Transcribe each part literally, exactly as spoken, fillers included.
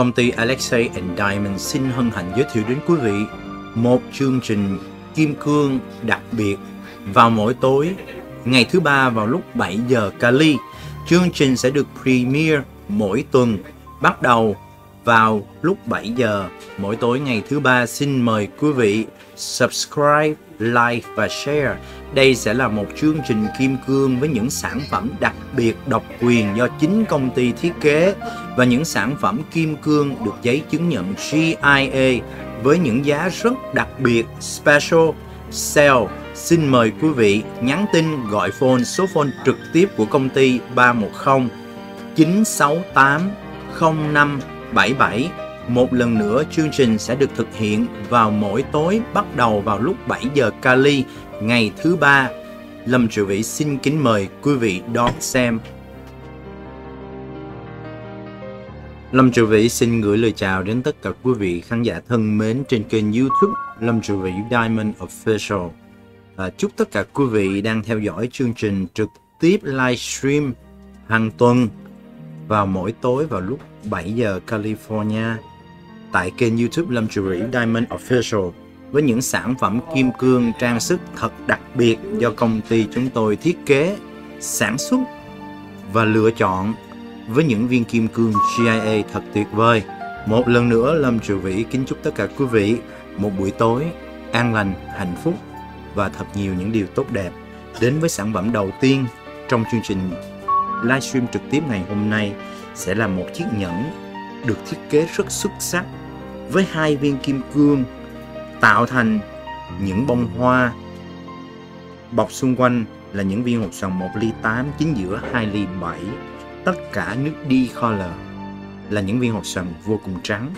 Công ty Alexey and Diamond xin hân hạnh giới thiệu đến quý vị một chương trình Kim Cương đặc biệt vào mỗi tối ngày thứ ba vào lúc bảy giờ Cali. Chương trình sẽ được premiere mỗi tuần bắt đầu vào lúc bảy giờ mỗi tối ngày thứ ba. Xin mời quý vị subscribe, like và share. Đây sẽ là một chương trình Kim Cương với những sản phẩm đặc biệt độc quyền do chính công ty thiết kế và những sản phẩm Kim Cương được giấy chứng nhận G I A với những giá rất đặc biệt, special sale. Xin mời quý vị nhắn tin gọi phone, số phone trực tiếp của công ty ba một không chín sáu tám không năm bảy bảy. Một lần nữa, chương trình sẽ được thực hiện vào mỗi tối bắt đầu vào lúc bảy giờ Cali ngày thứ ba. Lâm Triệu Vĩ xin kính mời quý vị đón xem. Lâm Triệu Vĩ xin gửi lời chào đến tất cả quý vị khán giả thân mến trên kênh YouTube Lâm Triệu Vĩ Diamond Official. À, chúc tất cả quý vị đang theo dõi chương trình trực tiếp livestream hàng tuần vào mỗi tối vào lúc bảy giờ California tại kênh YouTube Lâm Triệu Vĩ Diamond Official với những sản phẩm kim cương trang sức thật đặc biệt do công ty chúng tôi thiết kế, sản xuất và lựa chọn với những viên kim cương G I A thật tuyệt vời. Một lần nữa, Lâm Triệu Vĩ kính chúc tất cả quý vị một buổi tối an lành, hạnh phúc và thật nhiều những điều tốt đẹp. Đến với sản phẩm đầu tiên trong chương trình livestream trực tiếp ngày hôm nay sẽ là một chiếc nhẫn được thiết kế rất xuất sắc với hai viên kim cương tạo thành những bông hoa, bọc xung quanh là những viên hộp sòn một ly tám, chính giữa hai ly bảy. Tất cả nước D color là những viên hộp sòn vô cùng trắng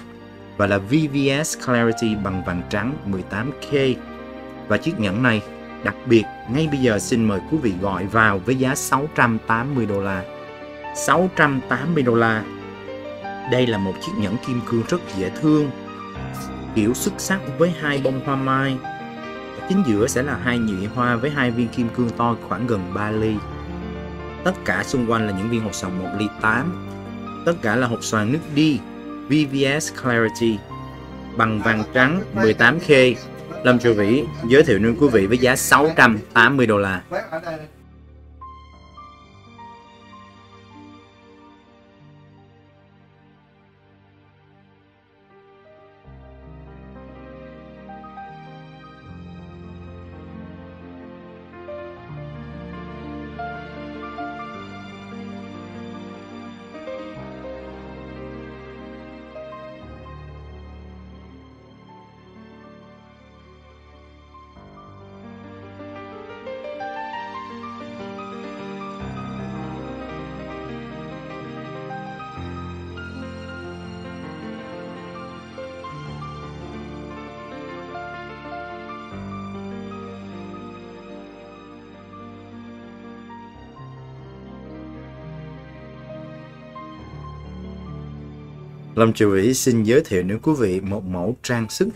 và là V V S Clarity bằng vàng trắng mười tám K. Và chiếc nhẫn này đặc biệt ngay bây giờ xin mời quý vị gọi vào với giá sáu trăm tám mươi đô la. sáu trăm tám mươi đô la. Đây là một chiếc nhẫn kim cương rất dễ thương, kiểu xuất sắc với hai bông hoa mai. Ở chính giữa sẽ là hai nhụy hoa với hai viên kim cương to khoảng gần ba ly. Tất cả xung quanh là những viên hộp xoàn một ly tám. Tất cả là hộp xoàn nước đi V V S Clarity bằng vàng trắng mười tám K. Lâm Triệu Vĩ giới thiệu đến quý vị với giá sáu trăm tám mươi đô la. Lâm Triệu Vĩ xin giới thiệu đến quý vị một mẫu trang sức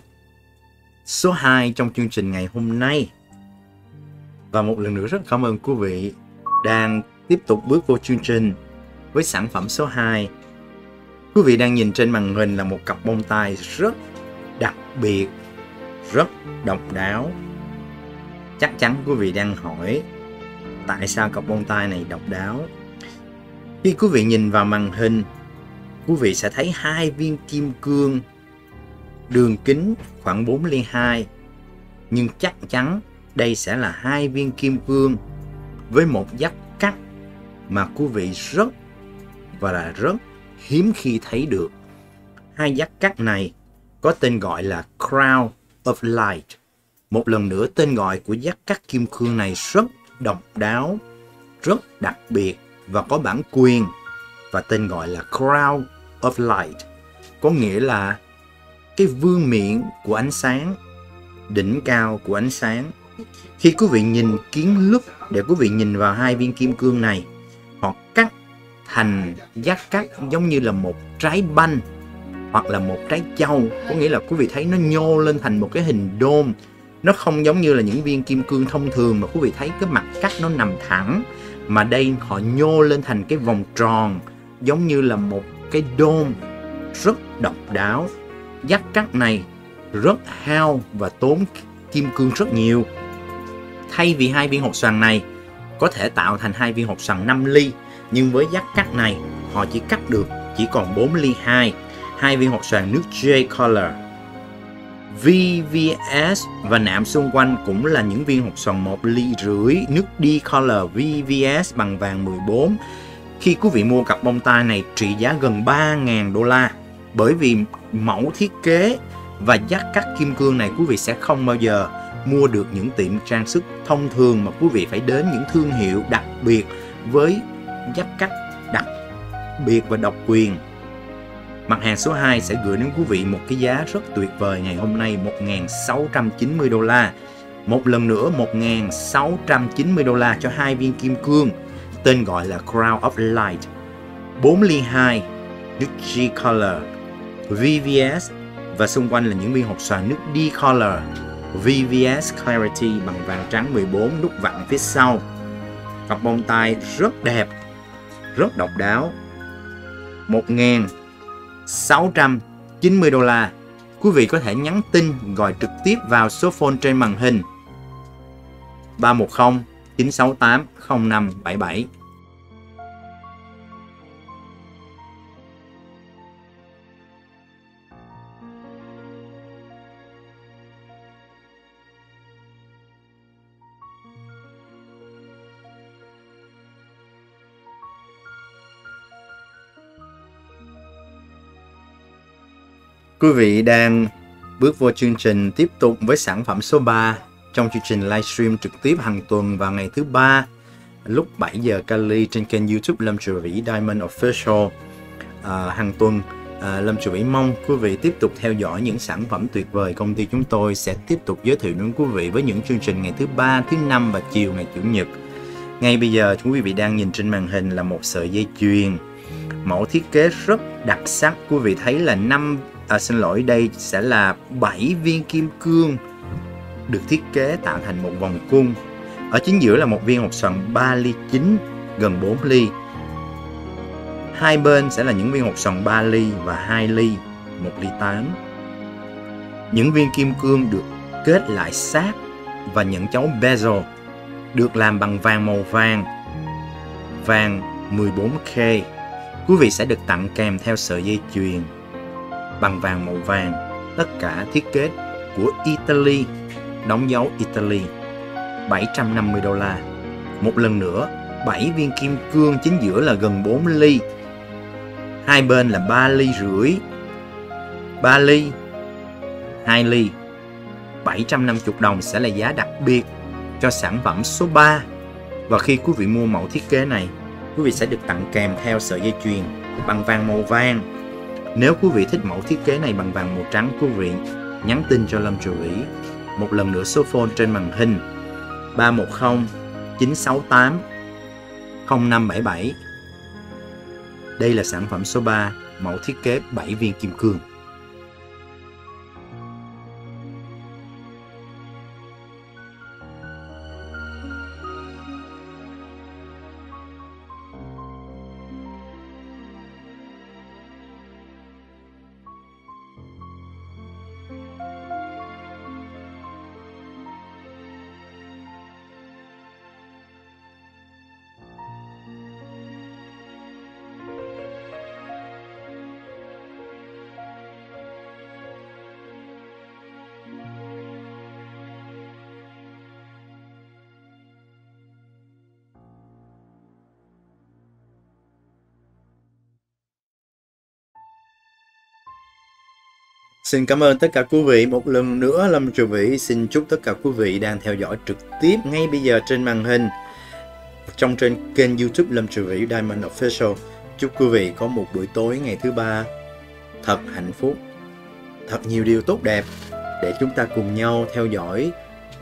số hai trong chương trình ngày hôm nay. Và một lần nữa rất cảm ơn quý vị đang tiếp tục bước vô chương trình với sản phẩm số hai. Quý vị đang nhìn trên màn hình là một cặp bông tai rất đặc biệt, rất độc đáo. Chắc chắn quý vị đang hỏi tại sao cặp bông tai này độc đáo. Khi quý vị nhìn vào màn hình, quý vị sẽ thấy hai viên kim cương đường kính khoảng bốn ly hai, nhưng chắc chắn đây sẽ là hai viên kim cương với một giáp cắt mà quý vị rất và là rất hiếm khi thấy được. Hai giáp cắt này có tên gọi là Crown of Light. Một lần nữa, tên gọi của giáp cắt kim cương này rất độc đáo, rất đặc biệt và có bản quyền. Và tên gọi là Crown of Light có nghĩa là cái vương miện của ánh sáng, đỉnh cao của ánh sáng. Khi quý vị nhìn kiến lúc để quý vị nhìn vào hai viên kim cương này, họ cắt thành giác cắt giống như là một trái banh hoặc là một trái châu, có nghĩa là quý vị thấy nó nhô lên thành một cái hình đom. Nó không giống như là những viên kim cương thông thường mà quý vị thấy cái mặt cắt nó nằm thẳng, mà đây họ nhô lên thành cái vòng tròn giống như là một cái đom rất độc đáo. Dắt cắt này rất hao và tốn kim cương rất nhiều. Thay vì hai viên hột xoàn này có thể tạo thành hai viên hột xoàn năm ly, nhưng với dắt cắt này họ chỉ cắt được chỉ còn bốn ly hai, hai viên hột xoàn nước J Color. vê vê ét và nạm xung quanh cũng là những viên hột xoàn một ly rưỡi nước D Color vê vê ét bằng vàng mười bốn. Khi quý vị mua cặp bông tai này trị giá gần ba ngàn đô la, bởi vì mẫu thiết kế và dắt cắt kim cương này quý vị sẽ không bao giờ mua được những tiệm trang sức thông thường, mà quý vị phải đến những thương hiệu đặc biệt với dắt cắt đặc biệt và độc quyền. Mặt hàng số hai sẽ gửi đến quý vị một cái giá rất tuyệt vời ngày hôm nay, một ngàn sáu trăm chín mươi đô la. Một lần nữa một ngàn sáu trăm chín mươi đô la cho hai viên kim cương, tên gọi là Crown of Light, bốn ly hai, nước G Color, vê vê ét và xung quanh là những viên hột xoàn nước D Color, vê vê ét Clarity bằng vàng trắng mười bốn, nút vặn phía sau. Cặp bông tai rất đẹp, rất độc đáo. một ngàn sáu trăm chín mươi đô la. Quý vị có thể nhắn tin gọi trực tiếp vào số phone trên màn hình ba một không chín sáu tám không năm bảy bảy. Quý vị đang bước vô chương trình tiếp tục với sản phẩm số ba trong chương trình livestream trực tiếp hàng tuần vào ngày thứ ba lúc bảy giờ Cali trên kênh YouTube Lâm Trường Vĩ Diamond Official. À, hàng tuần à, Lâm Trường Vĩ mong quý vị tiếp tục theo dõi những sản phẩm tuyệt vời công ty chúng tôi sẽ tiếp tục giới thiệu đến quý vị với những chương trình ngày thứ ba, thứ năm và chiều ngày chủ nhật. Ngay bây giờ quý vị đang nhìn trên màn hình là một sợi dây chuyền, mẫu thiết kế rất đặc sắc. Quý vị thấy là năm À, xin lỗi đây sẽ là bảy viên kim cương được thiết kế tạo thành một vòng cung. Ở chính giữa là một viên hột xoàn ba ly chín, gần bốn ly. Hai bên sẽ là những viên hột xoàn ba ly và hai ly, một ly tám. Những viên kim cương được kết lại sát và những chấu bezel được làm bằng vàng màu vàng, vàng mười bốn K. Quý vị sẽ được tặng kèm theo sợi dây chuyền bằng vàng màu vàng, tất cả thiết kế của Italy, đóng dấu Italy, bảy trăm năm mươi đô la. Một lần nữa, bảy viên kim cương, chính giữa là gần bốn ly, hai bên là ba ly rưỡi, ba ly, hai ly, bảy trăm năm mươi đồng sẽ là giá đặc biệt cho sản phẩm số ba. Và khi quý vị mua mẫu thiết kế này, quý vị sẽ được tặng kèm theo sợi dây chuyền bằng vàng màu vàng. Nếu quý vị thích mẫu thiết kế này bằng vàng màu trắng, quý vị nhắn tin cho Lâm Trường Vĩ. Một lần nữa số phone trên màn hình ba một không chín sáu tám không năm bảy bảy. Đây là sản phẩm số ba, mẫu thiết kế bảy viên kim cương. Xin cảm ơn tất cả quý vị. Một lần nữa Lâm Trường Vĩ xin chúc tất cả quý vị đang theo dõi trực tiếp ngay bây giờ trên màn hình trong trên kênh YouTube Lâm Trường Vĩ Diamond Official. Chúc quý vị có một buổi tối ngày thứ ba thật hạnh phúc, thật nhiều điều tốt đẹp để chúng ta cùng nhau theo dõi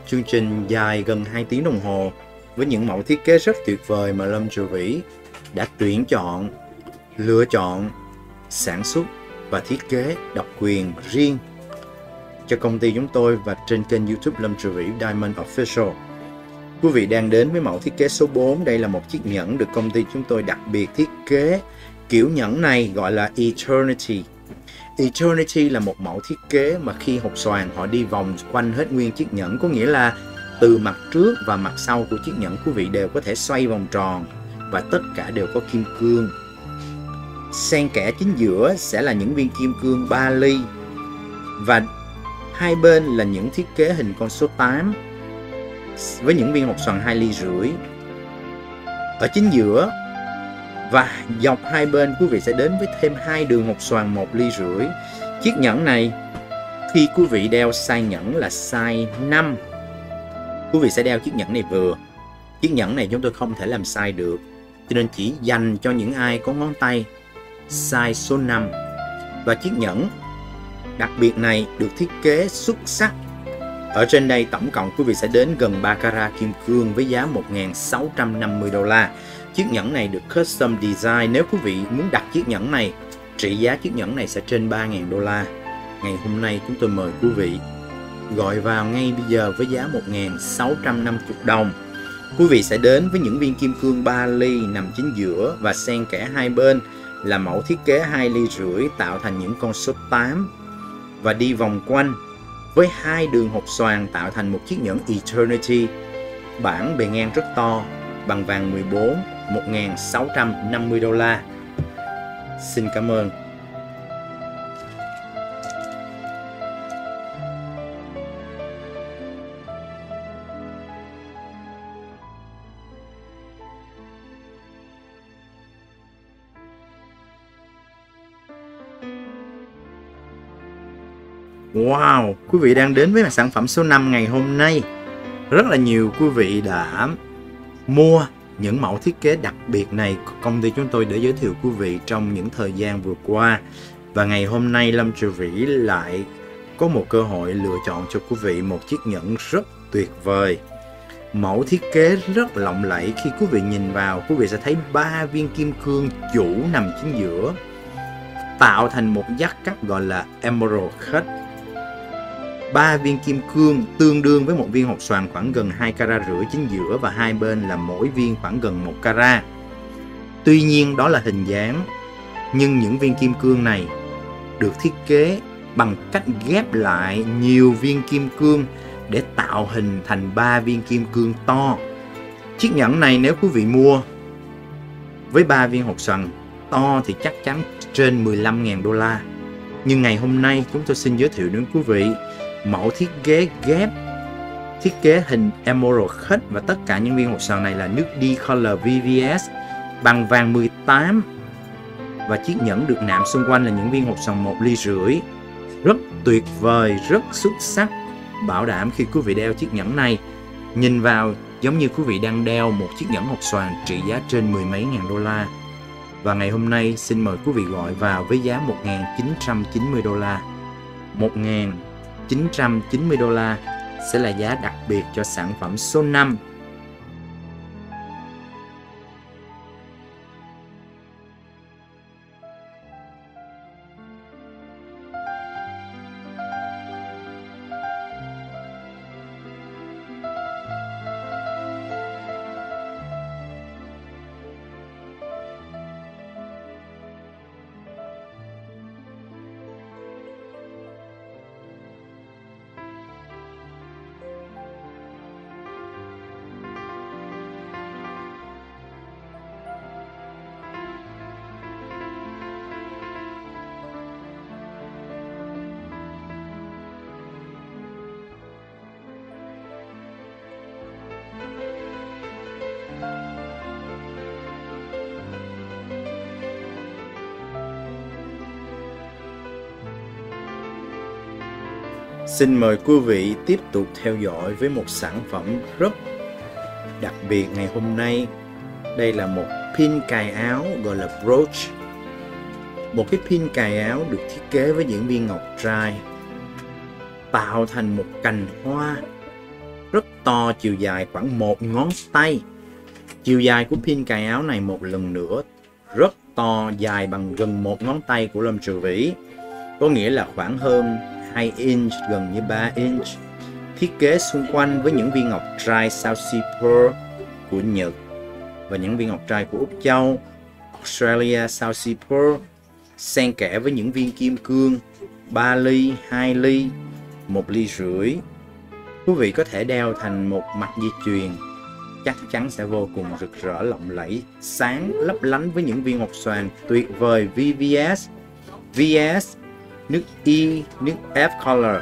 chương trình dài gần hai tiếng đồng hồ với những mẫu thiết kế rất tuyệt vời mà Lâm Trường Vĩ đã tuyển chọn, lựa chọn, sản xuất và thiết kế độc quyền riêng cho công ty chúng tôi và trên kênh YouTube Lâm Trường Vĩ Diamond Official. Quý vị đang đến với mẫu thiết kế số bốn. Đây là một chiếc nhẫn được công ty chúng tôi đặc biệt thiết kế. Kiểu nhẫn này gọi là Eternity. Eternity là một mẫu thiết kế mà khi hộp xoàn họ đi vòng quanh hết nguyên chiếc nhẫn, có nghĩa là từ mặt trước và mặt sau của chiếc nhẫn quý vị đều có thể xoay vòng tròn và tất cả đều có kim cương. Xen kẽ chính giữa sẽ là những viên kim cương ba ly và hai bên là những thiết kế hình con số tám với những viên hộp xoàn hai ly rưỡi ở chính giữa, và dọc hai bên quý vị sẽ đến với thêm hai đường hộp xoàn một ly rưỡi. Chiếc nhẫn này khi quý vị đeo size nhẫn là size năm, quý vị sẽ đeo chiếc nhẫn này vừa. Chiếc nhẫn này chúng tôi không thể làm size được, cho nên chỉ dành cho những ai có ngón tay size số năm. Và chiếc nhẫn đặc biệt này được thiết kế xuất sắc. Ở trên đây tổng cộng quý vị sẽ đến gần ba carat kim cương với giá một nghìn sáu trăm năm mươi đô la. Chiếc nhẫn này được custom design. Nếu quý vị muốn đặt chiếc nhẫn này, trị giá chiếc nhẫn này sẽ trên ba nghìn đô la. Ngày hôm nay chúng tôi mời quý vị gọi vào ngay bây giờ với giá một nghìn sáu trăm năm mươi đồng. Quý vị sẽ đến với những viên kim cương ba ly nằm chính giữa và xen kẽ hai bên là mẫu thiết kế hai ly rưỡi tạo thành những con số tám và đi vòng quanh với hai đường hộp xoàn tạo thành một chiếc nhẫn Eternity. Bản bề ngang rất to bằng vàng mười bốn, một nghìn sáu trăm năm mươi đô la. Xin cảm ơn. Wow, quý vị đang đến với sản phẩm số năm ngày hôm nay. Rất là nhiều quý vị đã mua những mẫu thiết kế đặc biệt này của công ty chúng tôi để giới thiệu quý vị trong những thời gian vừa qua. Và ngày hôm nay Lâm Triệu Vĩ lại có một cơ hội lựa chọn cho quý vị một chiếc nhẫn rất tuyệt vời. Mẫu thiết kế rất lộng lẫy, khi quý vị nhìn vào quý vị sẽ thấy ba viên kim cương chủ nằm chính giữa tạo thành một giác cắt gọi là Emerald Cut. Ba viên kim cương tương đương với một viên hộp xoàn khoảng gần hai carat rưỡi chính giữa và hai bên là mỗi viên khoảng gần một carat. Tuy nhiên đó là hình dáng, nhưng những viên kim cương này được thiết kế bằng cách ghép lại nhiều viên kim cương để tạo hình thành ba viên kim cương to. Chiếc nhẫn này nếu quý vị mua với ba viên hộp xoàn to thì chắc chắn trên mười lăm nghìn đô la. Nhưng ngày hôm nay chúng tôi xin giới thiệu đến quý vị mẫu thiết kế ghép, thiết kế hình Emerald Cut và tất cả những viên hộp xoàn này là nước đi Color vê vê ét bằng vàng mười tám. Và chiếc nhẫn được nạm xung quanh là những viên hộp xoàn một ly rưỡi. Rất tuyệt vời, rất xuất sắc. Bảo đảm khi quý vị đeo chiếc nhẫn này, nhìn vào giống như quý vị đang đeo một chiếc nhẫn hộp xoàn trị giá trên mười mấy ngàn đô la. Và ngày hôm nay xin mời quý vị gọi vào với giá một nghìn chín trăm chín mươi đô la. một nghìn chín trăm chín mươi đô la sẽ là giá đặc biệt cho sản phẩm số năm. Xin mời quý vị tiếp tục theo dõi với một sản phẩm rất đặc biệt ngày hôm nay. Đây là một pin cài áo gọi là brooch. Một cái pin cài áo được thiết kế với những viên ngọc trai tạo thành một cành hoa rất to, chiều dài khoảng một ngón tay. Chiều dài của pin cài áo này một lần nữa rất to, dài bằng gần một ngón tay của Lâm Triệu Vĩ, có nghĩa là khoảng hơn hai inch, gần như ba inch. Thiết kế xung quanh với những viên ngọc trai South Sea Pearl của Nhật và những viên ngọc trai của Úc Châu, Australia South Sea Pearl. xen kẽ với những viên kim cương ba ly, hai ly, một ly rưỡi. Quý vị có thể đeo thành một mặt dây chuyền, chắc chắn sẽ vô cùng rực rỡ lộng lẫy, sáng lấp lánh với những viên ngọc xoàn tuyệt vời vê vê ét. vê ét, nước E, nước F color.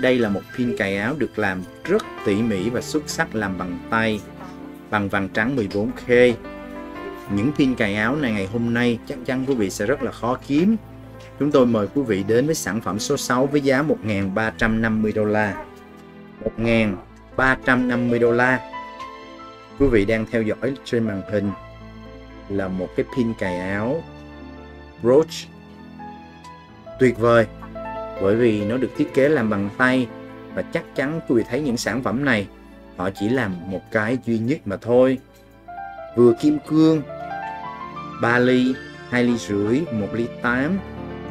Đây là một pin cài áo được làm rất tỉ mỉ và xuất sắc, làm bằng tay, bằng vàng trắng mười bốn K. Những pin cài áo này ngày hôm nay chắc chắn quý vị sẽ rất là khó kiếm. Chúng tôi mời quý vị đến với sản phẩm số sáu với giá một nghìn ba trăm năm mươi đô la. một nghìn ba trăm năm mươi đô la. Quý vị đang theo dõi trên màn hình là một cái pin cài áo brooch tuyệt vời, bởi vì nó được thiết kế làm bằng tay, và chắc chắn quý vị thấy những sản phẩm này họ chỉ làm một cái duy nhất mà thôi. Vừa kim cương ba ly, hai ly rưỡi, một ly tám,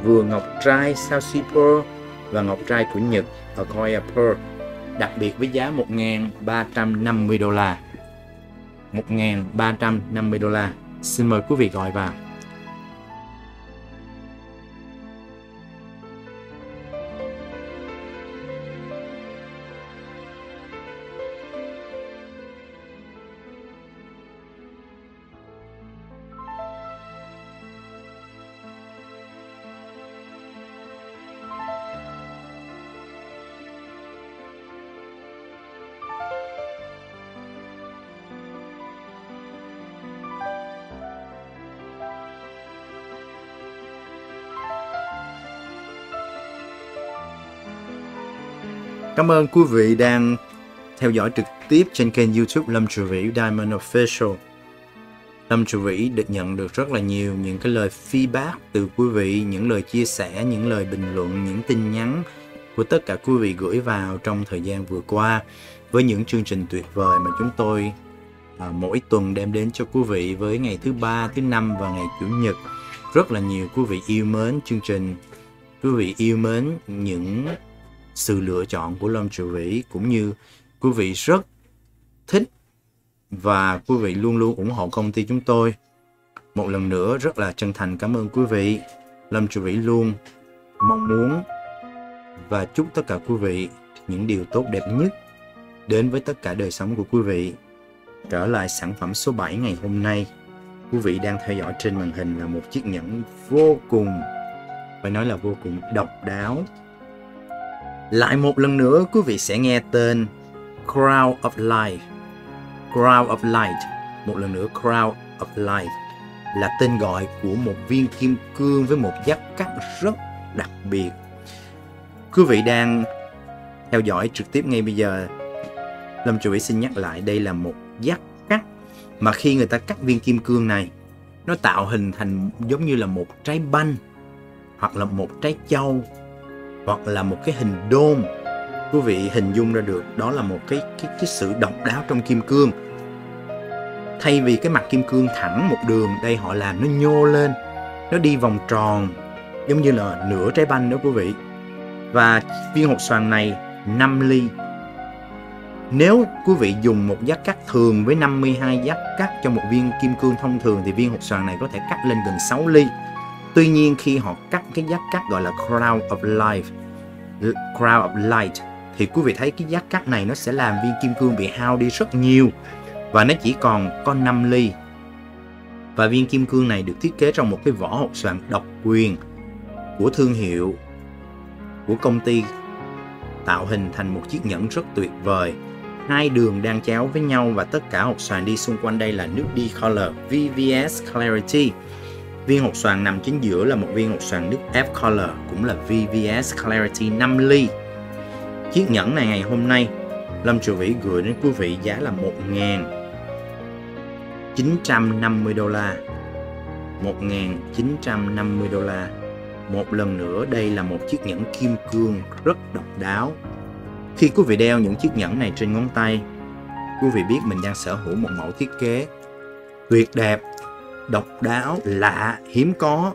vừa ngọc trai South Sea Pearl và ngọc trai của Nhật Akoya Pearl, đặc biệt với giá một nghìn ba trăm năm mươi đô la. một nghìn ba trăm năm mươi đô la. Xin mời quý vị gọi vào. Cảm ơn quý vị đang theo dõi trực tiếp trên kênh YouTube Lâm Trụ Vĩ Diamond Official. Lâm Trụ Vĩ được nhận được rất là nhiều những cái lời feedback từ quý vị, những lời chia sẻ, những lời bình luận, những tin nhắn của tất cả quý vị gửi vào trong thời gian vừa qua, với những chương trình tuyệt vời mà chúng tôi à, mỗi tuần đem đến cho quý vị với ngày thứ ba, thứ năm và ngày chủ nhật. Rất là nhiều quý vị yêu mến chương trình, quý vị yêu mến những sự lựa chọn của Lâm Trụ Vĩ, cũng như quý vị rất thích và quý vị luôn luôn ủng hộ công ty chúng tôi. Một lần nữa rất là chân thành cảm ơn quý vị. Lâm Trụ Vĩ luôn mong muốn và chúc tất cả quý vị những điều tốt đẹp nhất đến với tất cả đời sống của quý vị. Trở lại sản phẩm số bảy ngày hôm nay, quý vị đang theo dõi trên màn hình là một chiếc nhẫn vô cùng, phải nói là vô cùng độc đáo. Lại một lần nữa quý vị sẽ nghe tên Crown of Light. Crown of Light, một lần nữa Crown of Light là tên gọi của một viên kim cương với một giáp cắt rất đặc biệt. Quý vị đang theo dõi trực tiếp ngay bây giờ. Lâm Trụ Vĩ xin nhắc lại, đây là một giáp cắt mà khi người ta cắt viên kim cương này, nó tạo hình thành giống như là một trái banh, hoặc là một trái châu, hoặc là một cái hình đôn. Quý vị hình dung ra được đó là một cái, cái, cái sự độc đáo trong kim cương. Thay vì cái mặt kim cương thẳng một đường, đây họ làm nó nhô lên, nó đi vòng tròn, giống như là nửa trái banh đó quý vị. Và viên hột xoàn này năm ly. Nếu quý vị dùng một giác cắt thường với năm mươi hai giác cắt cho một viên kim cương thông thường, thì viên hột xoàn này có thể cắt lên gần sáu ly. Tuy nhiên khi họ cắt cái giác cắt gọi là Crown of Life, Crown of Light, thì quý vị thấy cái giác cắt này nó sẽ làm viên kim cương bị hao đi rất nhiều, và nó chỉ còn có năm ly. Và viên kim cương này được thiết kế trong một cái vỏ hột xoàn độc quyền của thương hiệu, của công ty, tạo hình thành một chiếc nhẫn rất tuyệt vời. Hai đường đang chéo với nhau, và tất cả hột xoàn đi xung quanh đây là nước D color vê vê ét Clarity. Viên hột xoàn nằm chính giữa là một viên hột xoàn nước F color, cũng là vê vê ét Clarity năm ly. Chiếc nhẫn này ngày hôm nay Lâm Trụ Vĩ gửi đến quý vị giá là một nghìn chín trăm năm mươi đô la. một nghìn chín trăm năm mươi đô la. Một lần nữa đây là một chiếc nhẫn kim cương rất độc đáo. Khi quý vị đeo những chiếc nhẫn này trên ngón tay, quý vị biết mình đang sở hữu một mẫu thiết kế tuyệt đẹp, độc đáo, lạ, hiếm có.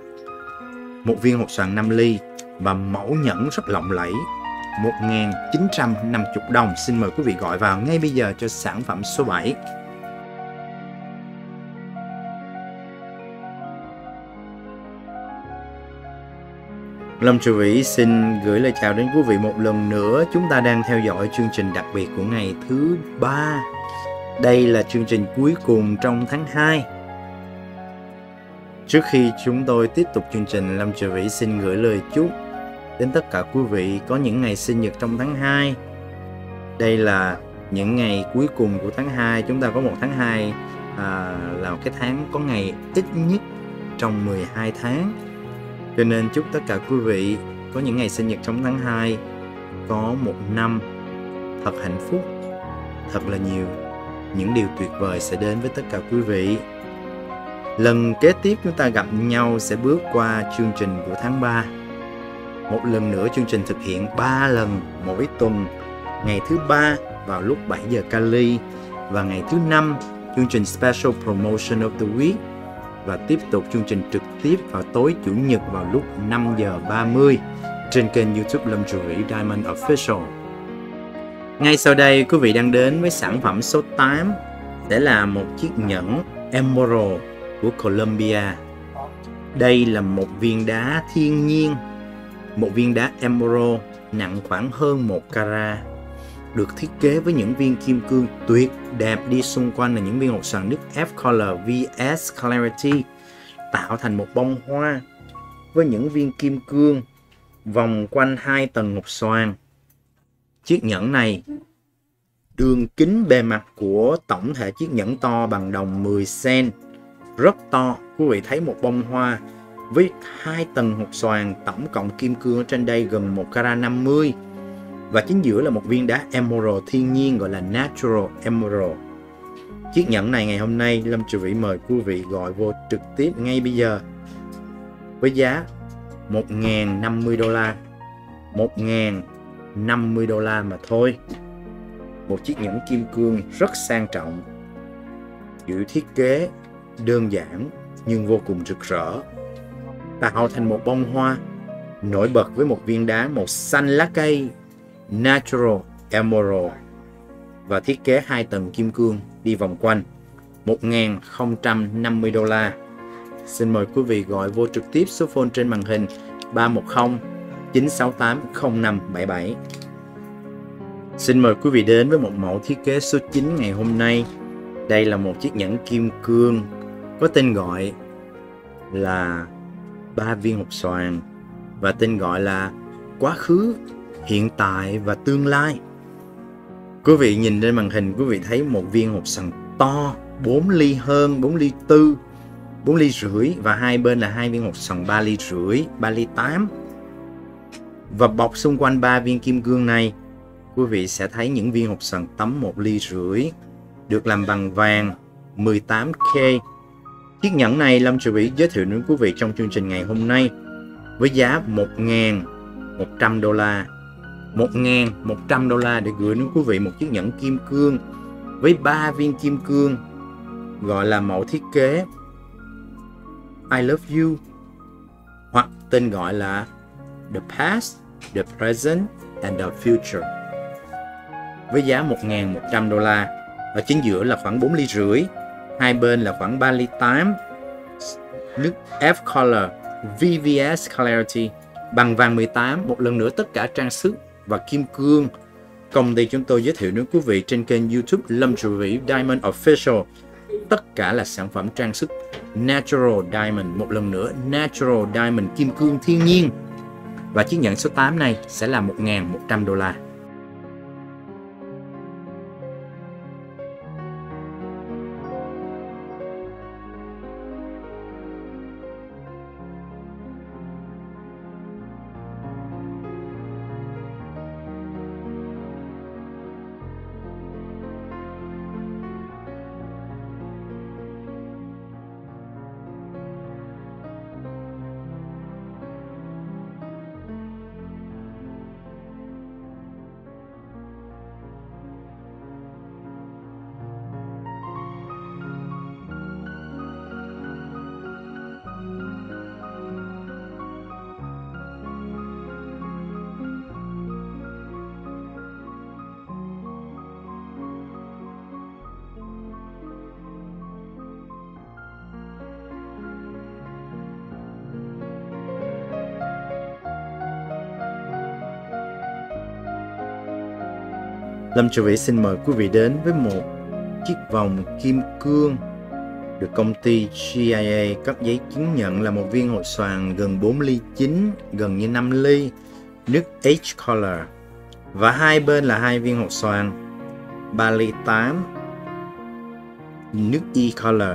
Một viên hột xoàn năm ly và mẫu nhẫn rất lộng lẫy. Một nghìn chín trăm năm mươi đồng. Xin mời quý vị gọi vào ngay bây giờ cho sản phẩm số bảy. Lâm Trụ Vĩ xin gửi lời chào đến quý vị một lần nữa. Chúng ta đang theo dõi chương trình đặc biệt của ngày thứ ba. Đây là chương trình cuối cùng trong tháng hai. Trước khi chúng tôi tiếp tục chương trình, Lâm Trụ Vĩ xin gửi lời chúc đến tất cả quý vị có những ngày sinh nhật trong tháng hai. Đây là những ngày cuối cùng của tháng hai. Chúng ta có một tháng hai à, là một cái tháng có ngày ít nhất trong mười hai tháng. Cho nên chúc tất cả quý vị có những ngày sinh nhật trong tháng hai có một năm thật hạnh phúc, thật là nhiều. Những điều tuyệt vời sẽ đến với tất cả quý vị. Lần kế tiếp chúng ta gặp nhau sẽ bước qua chương trình của tháng ba. Một lần nữa chương trình thực hiện ba lần mỗi tuần. Ngày thứ ba vào lúc bảy giờ Cali. Và ngày thứ năm chương trình Special Promotion of the Week. Và tiếp tục chương trình trực tiếp vào tối Chủ nhật vào lúc năm giờ ba mươi trên kênh YouTube Lâm Trụ Vĩ Diamond Official. Ngay sau đây quý vị đang đến với sản phẩm số tám. Sẽ là một chiếc nhẫn Emerald của Colombia. Đây là một viên đá thiên nhiên. Một viên đá Emerald nặng khoảng hơn một carat. Được thiết kế với những viên kim cương tuyệt đẹp đi xung quanh là những viên hột xoàn nước F-Color vê ét Clarity, tạo thành một bông hoa với những viên kim cương vòng quanh hai tầng hột xoàn. Chiếc nhẫn này, đường kính bề mặt của tổng thể chiếc nhẫn to bằng đồng mười xăng-ti-mét, rất to. Quý vị thấy một bông hoa với hai tầng hột xoàn, tổng cộng kim cương ở trên đây gần một carat năm mươi. Và chính giữa là một viên đá emerald thiên nhiên gọi là Natural Emerald. Chiếc nhẫn này ngày hôm nay Lâm Trụ Vĩ mời quý vị gọi vô trực tiếp ngay bây giờ với giá một nghìn không trăm năm mươi đô la. một nghìn không trăm năm mươi đô la mà thôi. Một chiếc nhẫn kim cương rất sang trọng, giữ thiết kế đơn giản nhưng vô cùng rực rỡ, tạo thành một bông hoa nổi bật với một viên đá màu xanh lá cây Natural Emerald và thiết kế hai tầng kim cương đi vòng quanh. Một nghìn không trăm năm mươi đô la. Xin mời quý vị gọi vô trực tiếp số phone trên màn hình ba một không chín sáu tám không năm bảy bảy. Xin mời quý vị đến với một mẫu thiết kế số chín ngày hôm nay. Đây là một chiếc nhẫn kim cương có tên gọi là ba viên hột xoàn và tên gọi là quá khứ, hiện tại và tương lai. Quý vị nhìn trên màn hình, quý vị thấy một viên hột xoàn to, bốn ly hơn, bốn ly tư, bốn ly rưỡi và hai bên là hai viên hột xoàn ba ly rưỡi, ba ly tám. Và bọc xung quanh ba viên kim cương này, quý vị sẽ thấy những viên hột xoàn tấm một ly rưỡi được làm bằng vàng mười tám K. Chiếc nhẫn này Lâm Trụ Vĩ giới thiệu đến quý vị trong chương trình ngày hôm nay với giá một nghìn một trăm đô la. một nghìn một trăm đô la để gửi đến quý vị một chiếc nhẫn kim cương với ba viên kim cương, gọi là mẫu thiết kế I Love You hoặc tên gọi là The Past, The Present and The Future, với giá một nghìn một trăm đô la. Ở chính giữa là khoảng bốn ly rưỡi, hai bên là khoảng ba ly tám, nước F-Color vê vê ét Clarity bằng vàng mười tám. Một lần nữa tất cả trang sức và kim cương công ty chúng tôi giới thiệu đến quý vị trên kênh YouTube Lâm Trụ Vĩ Diamond Official, tất cả là sản phẩm trang sức Natural Diamond. Một lần nữa Natural Diamond, kim cương thiên nhiên. Và chiếc nhẫn số tám này sẽ là một nghìn một trăm đô la. Lâm Triệu Vĩ xin mời quý vị đến với một chiếc vòng kim cương được công ty giê i a cấp giấy chứng nhận là một viên hột xoàn gần bốn ly chín, gần như năm ly, nước H-Color. Và hai bên là hai viên hột xoàn ba ly tám, nước E-Color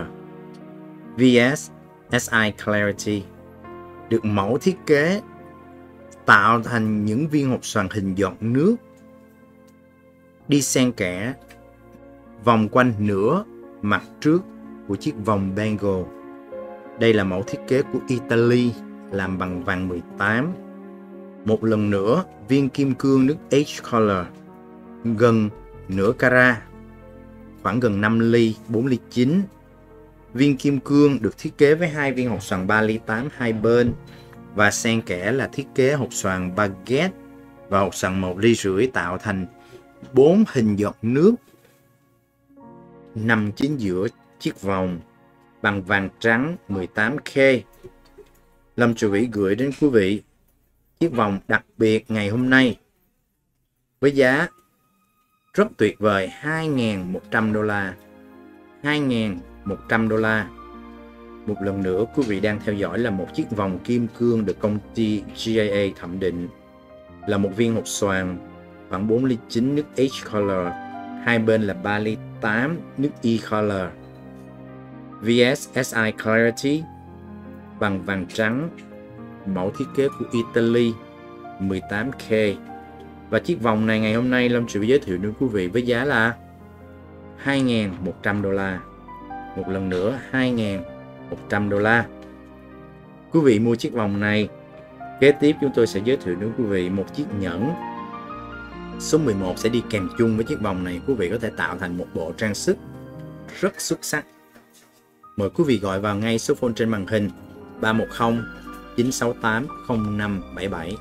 vs ét i Clarity. Được mẫu thiết kế tạo thành những viên hột xoàn hình giọt nước đi xen kẽ vòng quanh nửa mặt trước của chiếc vòng bangle. Đây là mẫu thiết kế của Italy, làm bằng vàng mười tám. Một lần nữa, viên kim cương nước H-Color gần nửa carat, khoảng gần năm ly, bốn ly chín. Viên kim cương được thiết kế với hai viên hột xoàn ba ly tám hai bên và xen kẽ là thiết kế hột xoàn baguette và hột xoàn một ly rưỡi, tạo thành bốn hình giọt nước nằm chính giữa chiếc vòng, bằng vàng trắng mười tám K. Lâm Triệu Vĩ gửi đến quý vị chiếc vòng đặc biệt ngày hôm nay với giá rất tuyệt vời hai nghìn một trăm đô la. hai nghìn một trăm đô la. Một lần nữa, quý vị đang theo dõi là một chiếc vòng kim cương được công ty giê i a thẩm định, là một viên hột xoàn khoảng bốn ly chín nước H-Color, hai bên là ba ly tám nước E-Color vs ét i Clarity, bằng vàng trắng, mẫu thiết kế của Italy mười tám K. Và chiếc vòng này ngày hôm nay Lâm Triệu Vĩ giới thiệu đến quý vị với giá là hai nghìn một trăm đô la. Một lần nữa, hai nghìn một trăm đô la. Quý vị mua chiếc vòng này, kế tiếp chúng tôi sẽ giới thiệu đến quý vị một chiếc nhẫn số mười một sẽ đi kèm chung với chiếc vòng này. Quý vị có thể tạo thành một bộ trang sức rất xuất sắc. Mời quý vị gọi vào ngay số phone trên màn hình ba một không chín sáu tám không năm bảy bảy.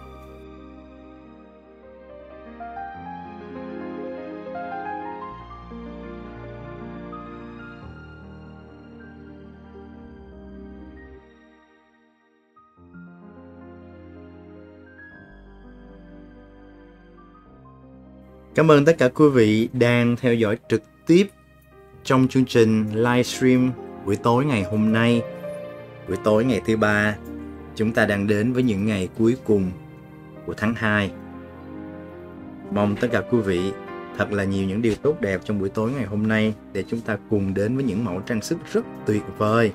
Cảm ơn tất cả quý vị đang theo dõi trực tiếp trong chương trình livestream buổi tối ngày hôm nay. Buổi tối ngày thứ ba, chúng ta đang đến với những ngày cuối cùng của tháng hai. Mong tất cả quý vị thật là nhiều những điều tốt đẹp trong buổi tối ngày hôm nay để chúng ta cùng đến với những mẫu trang sức rất tuyệt vời.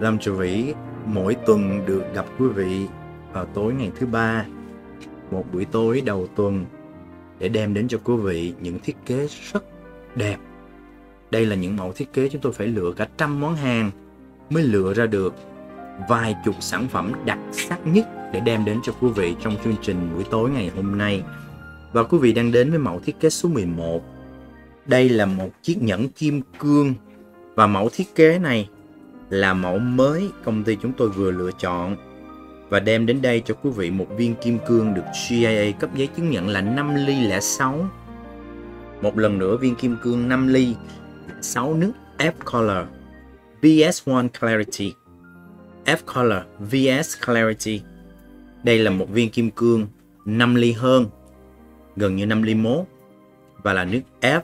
Lâm Triệu Vĩ mỗi tuần được gặp quý vị vào tối ngày thứ ba, một buổi tối đầu tuần, để đem đến cho quý vị những thiết kế rất đẹp. Đây là những mẫu thiết kế chúng tôi phải lựa cả trăm món hàng mới lựa ra được vài chục sản phẩm đặc sắc nhất để đem đến cho quý vị trong chương trình buổi tối ngày hôm nay. Và quý vị đang đến với mẫu thiết kế số mười một. Đây là một chiếc nhẫn kim cương, và mẫu thiết kế này là mẫu mới công ty chúng tôi vừa lựa chọn và đem đến đây cho quý vị một viên kim cương được giê i a cấp giấy chứng nhận là năm ly lẻ sáu. Một lần nữa, viên kim cương năm ly sáu nước F-Color vs một Clarity. F-Color vs Clarity. Đây là một viên kim cương năm ly hơn, gần như năm ly mốt, và là nước F.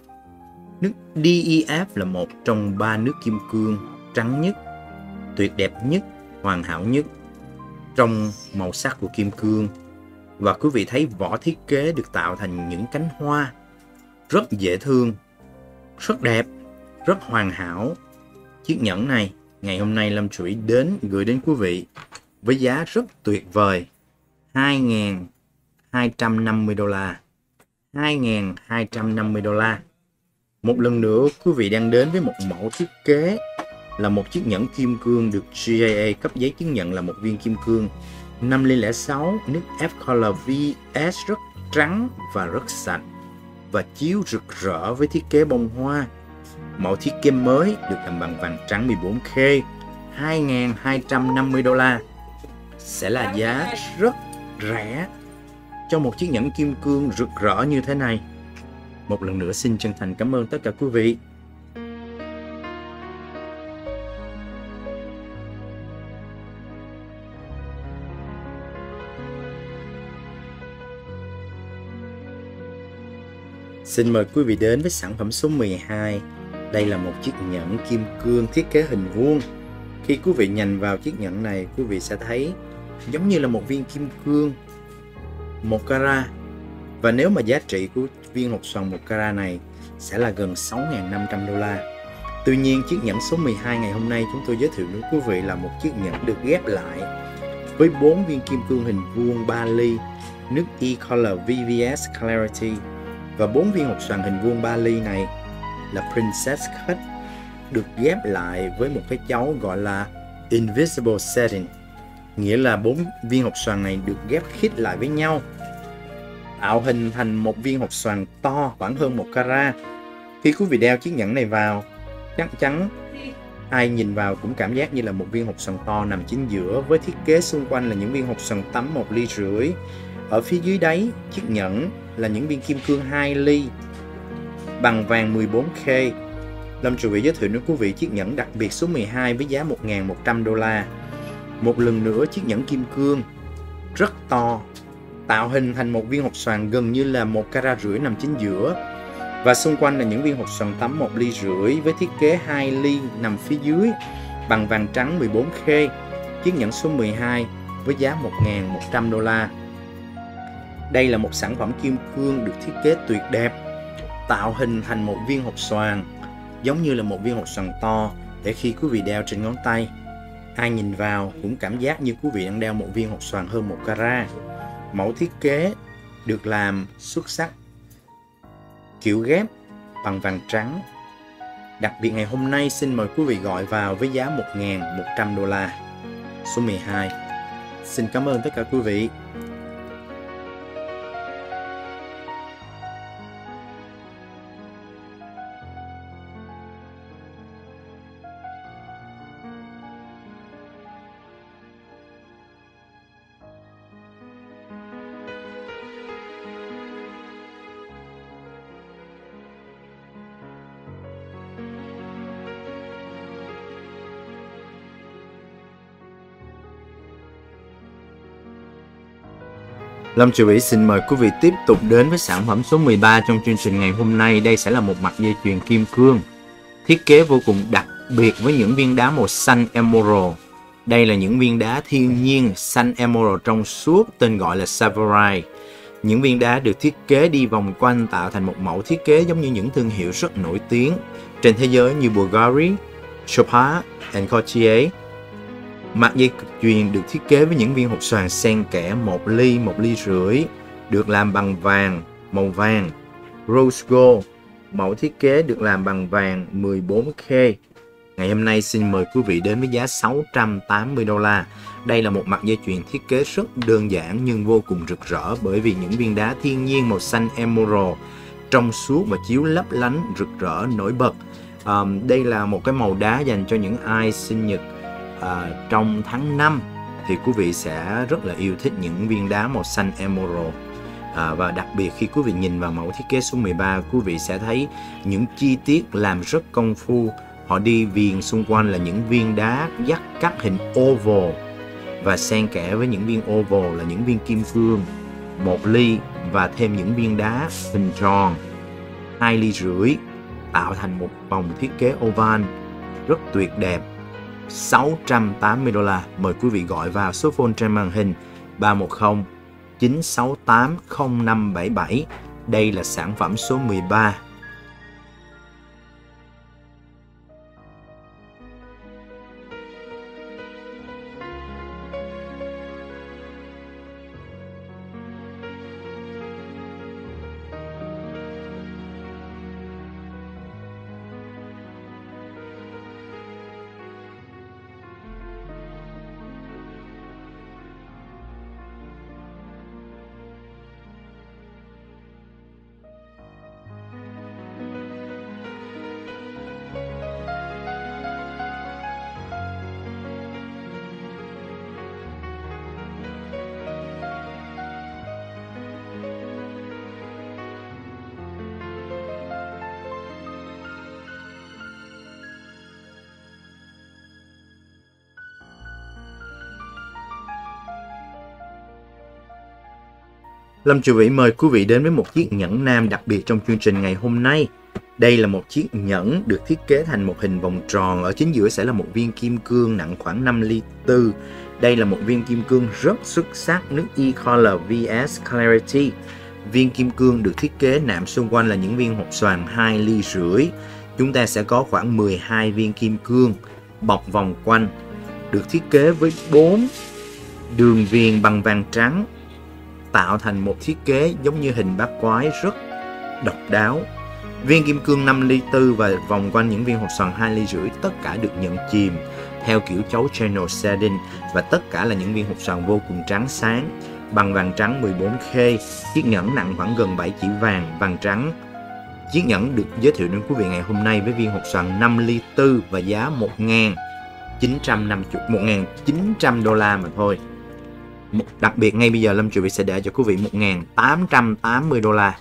Nước đê e ép là một trong ba nước kim cương trắng nhất, tuyệt đẹp nhất, hoàn hảo nhất trong màu sắc của kim cương. Và quý vị thấy vỏ thiết kế được tạo thành những cánh hoa rất dễ thương, rất đẹp, rất hoàn hảo. Chiếc nhẫn này ngày hôm nay Lâm Triệu Vĩ đến gửi đến quý vị với giá rất tuyệt vời hai nghìn hai trăm năm mươi đô la. hai nghìn hai trăm năm mươi đô la. Một lần nữa, quý vị đang đến với một mẫu thiết kế là một chiếc nhẫn kim cương được giê i a cấp giấy chứng nhận là một viên kim cương năm ly lẻ sáu nước F-Color vs rất trắng và rất sạch, và chiếu rực rỡ với thiết kế bông hoa. Mẫu thiết kế mới được làm bằng vàng trắng mười bốn K. hai nghìn hai trăm năm mươi đô la sẽ là giá rất rẻ cho một chiếc nhẫn kim cương rực rỡ như thế này. Một lần nữa xin chân thành cảm ơn tất cả quý vị. Xin mời quý vị đến với sản phẩm số mười hai. Đây là một chiếc nhẫn kim cương thiết kế hình vuông. Khi quý vị nhìn vào chiếc nhẫn này, quý vị sẽ thấy giống như là một viên kim cương một carat. Và nếu mà giá trị của viên hột xoàn một carat này sẽ là gần sáu nghìn năm trăm đô la. Tuy nhiên, chiếc nhẫn số mười hai ngày hôm nay chúng tôi giới thiệu đến quý vị là một chiếc nhẫn được ghép lại với bốn viên kim cương hình vuông ba ly nước E-Color vê vê ét Clarity. Và bốn viên hột xoàn hình vuông ba ly này là Princess Cut, được ghép lại với một cái chấu gọi là Invisible Setting, nghĩa là bốn viên hột xoàn này được ghép khít lại với nhau, tạo hình thành một viên hột xoàn to khoảng hơn một carat. Khi quý vị đeo chiếc nhẫn này vào, chắc chắn ai nhìn vào cũng cảm giác như là một viên hột xoàn to nằm chính giữa, với thiết kế xung quanh là những viên hột xoàn tắm một ly rưỡi. Ở phía dưới đáy chiếc nhẫn là những viên kim cương hai ly bằng vàng mười bốn K. Lâm Trụ Vĩ giới thiệu đến quý vị chiếc nhẫn đặc biệt số mười hai với giá một nghìn một trăm đô la. Một lần nữa, chiếc nhẫn kim cương rất to, tạo hình thành một viên hột xoàn gần như là một carat rưỡi nằm chính giữa, và xung quanh là những viên hột xoàn tắm một ly rưỡi với thiết kế hai ly nằm phía dưới bằng vàng trắng mười bốn K. Chiếc nhẫn số mười hai với giá một nghìn một trăm đô la. Đây là một sản phẩm kim cương được thiết kế tuyệt đẹp, tạo hình thành một viên hột xoàn giống như là một viên hột xoàn to, để khi quý vị đeo trên ngón tay, ai nhìn vào cũng cảm giác như quý vị đang đeo một viên hột xoàn hơn một carat. Mẫu thiết kế được làm xuất sắc, kiểu ghép bằng vàng trắng. Đặc biệt ngày hôm nay, xin mời quý vị gọi vào với giá một nghìn một trăm đô la. Số mười hai. Xin cảm ơn tất cả quý vị. Lâm Trụ Vĩ xin mời quý vị tiếp tục đến với sản phẩm số mười ba trong chương trình ngày hôm nay. Đây sẽ là một mặt dây chuyền kim cương thiết kế vô cùng đặc biệt với những viên đá màu xanh emerald. Đây là những viên đá thiên nhiên xanh emerald trong suốt, tên gọi là Savorite. Những viên đá được thiết kế đi vòng quanh, tạo thành một mẫu thiết kế giống như những thương hiệu rất nổi tiếng trên thế giới như Bulgari, Chopard and Cartier. Mặt dây chuyền được thiết kế với những viên hột xoàn xen kẽ một ly, một ly rưỡi, được làm bằng vàng, màu vàng Rose Gold. Mẫu thiết kế được làm bằng vàng mười bốn K. Ngày hôm nay xin mời quý vị đến với giá sáu trăm tám mươi đô la. Đây là một mặt dây chuyền thiết kế rất đơn giản nhưng vô cùng rực rỡ, bởi vì những viên đá thiên nhiên màu xanh emerald trong suốt và chiếu lấp lánh rực rỡ nổi bật. À, đây là một cái màu đá dành cho những ai sinh nhật À, trong tháng năm, thì quý vị sẽ rất là yêu thích những viên đá màu xanh emerald. à, Và đặc biệt khi quý vị nhìn vào mẫu thiết kế số mười ba, quý vị sẽ thấy những chi tiết làm rất công phu. Họ đi viền xung quanh là những viên đá dắt cắt hình oval, và xen kẽ với những viên oval là những viên kim cương một ly, và thêm những viên đá hình tròn hai ly rưỡi, tạo thành một vòng thiết kế oval rất tuyệt đẹp. Sáu trăm tám mươi đô la. Mời quý vị gọi vào số phone trên màn hình ba một không chín sáu tám không năm bảy bảy. Đây là sản phẩm số mười ba. Lâm Triệu Vĩ mời quý vị đến với một chiếc nhẫn nam đặc biệt trong chương trình ngày hôm nay. Đây là một chiếc nhẫn được thiết kế thành một hình vòng tròn, ở chính giữa sẽ là một viên kim cương nặng khoảng năm ly tư. Đây là một viên kim cương rất xuất sắc, nước E-Color vê ét Clarity. Viên kim cương được thiết kế nạm xung quanh là những viên hộp xoàn hai ly rưỡi. Chúng ta sẽ có khoảng mười hai viên kim cương bọc vòng quanh, được thiết kế với bốn đường viền bằng vàng trắng, tạo thành một thiết kế giống như hình bát quái rất độc đáo. Viên kim cương năm ly tư và vòng quanh những viên hộp xoàn hai ly rưỡi tất cả được nhận chìm theo kiểu chấu channel shading, và tất cả là những viên hộp xoàn vô cùng trắng sáng bằng vàng trắng mười bốn K. Chiếc nhẫn nặng khoảng gần bảy chỉ vàng vàng trắng. Chiếc nhẫn được giới thiệu đến quý vị ngày hôm nay với viên hộp xoàn năm ly tư và giá một nghìn chín trăm đô la mà thôi. Đặc biệt ngay bây giờ Lâm Triệu Vĩ sẽ để cho quý vị một nghìn tám trăm tám mươi đô la.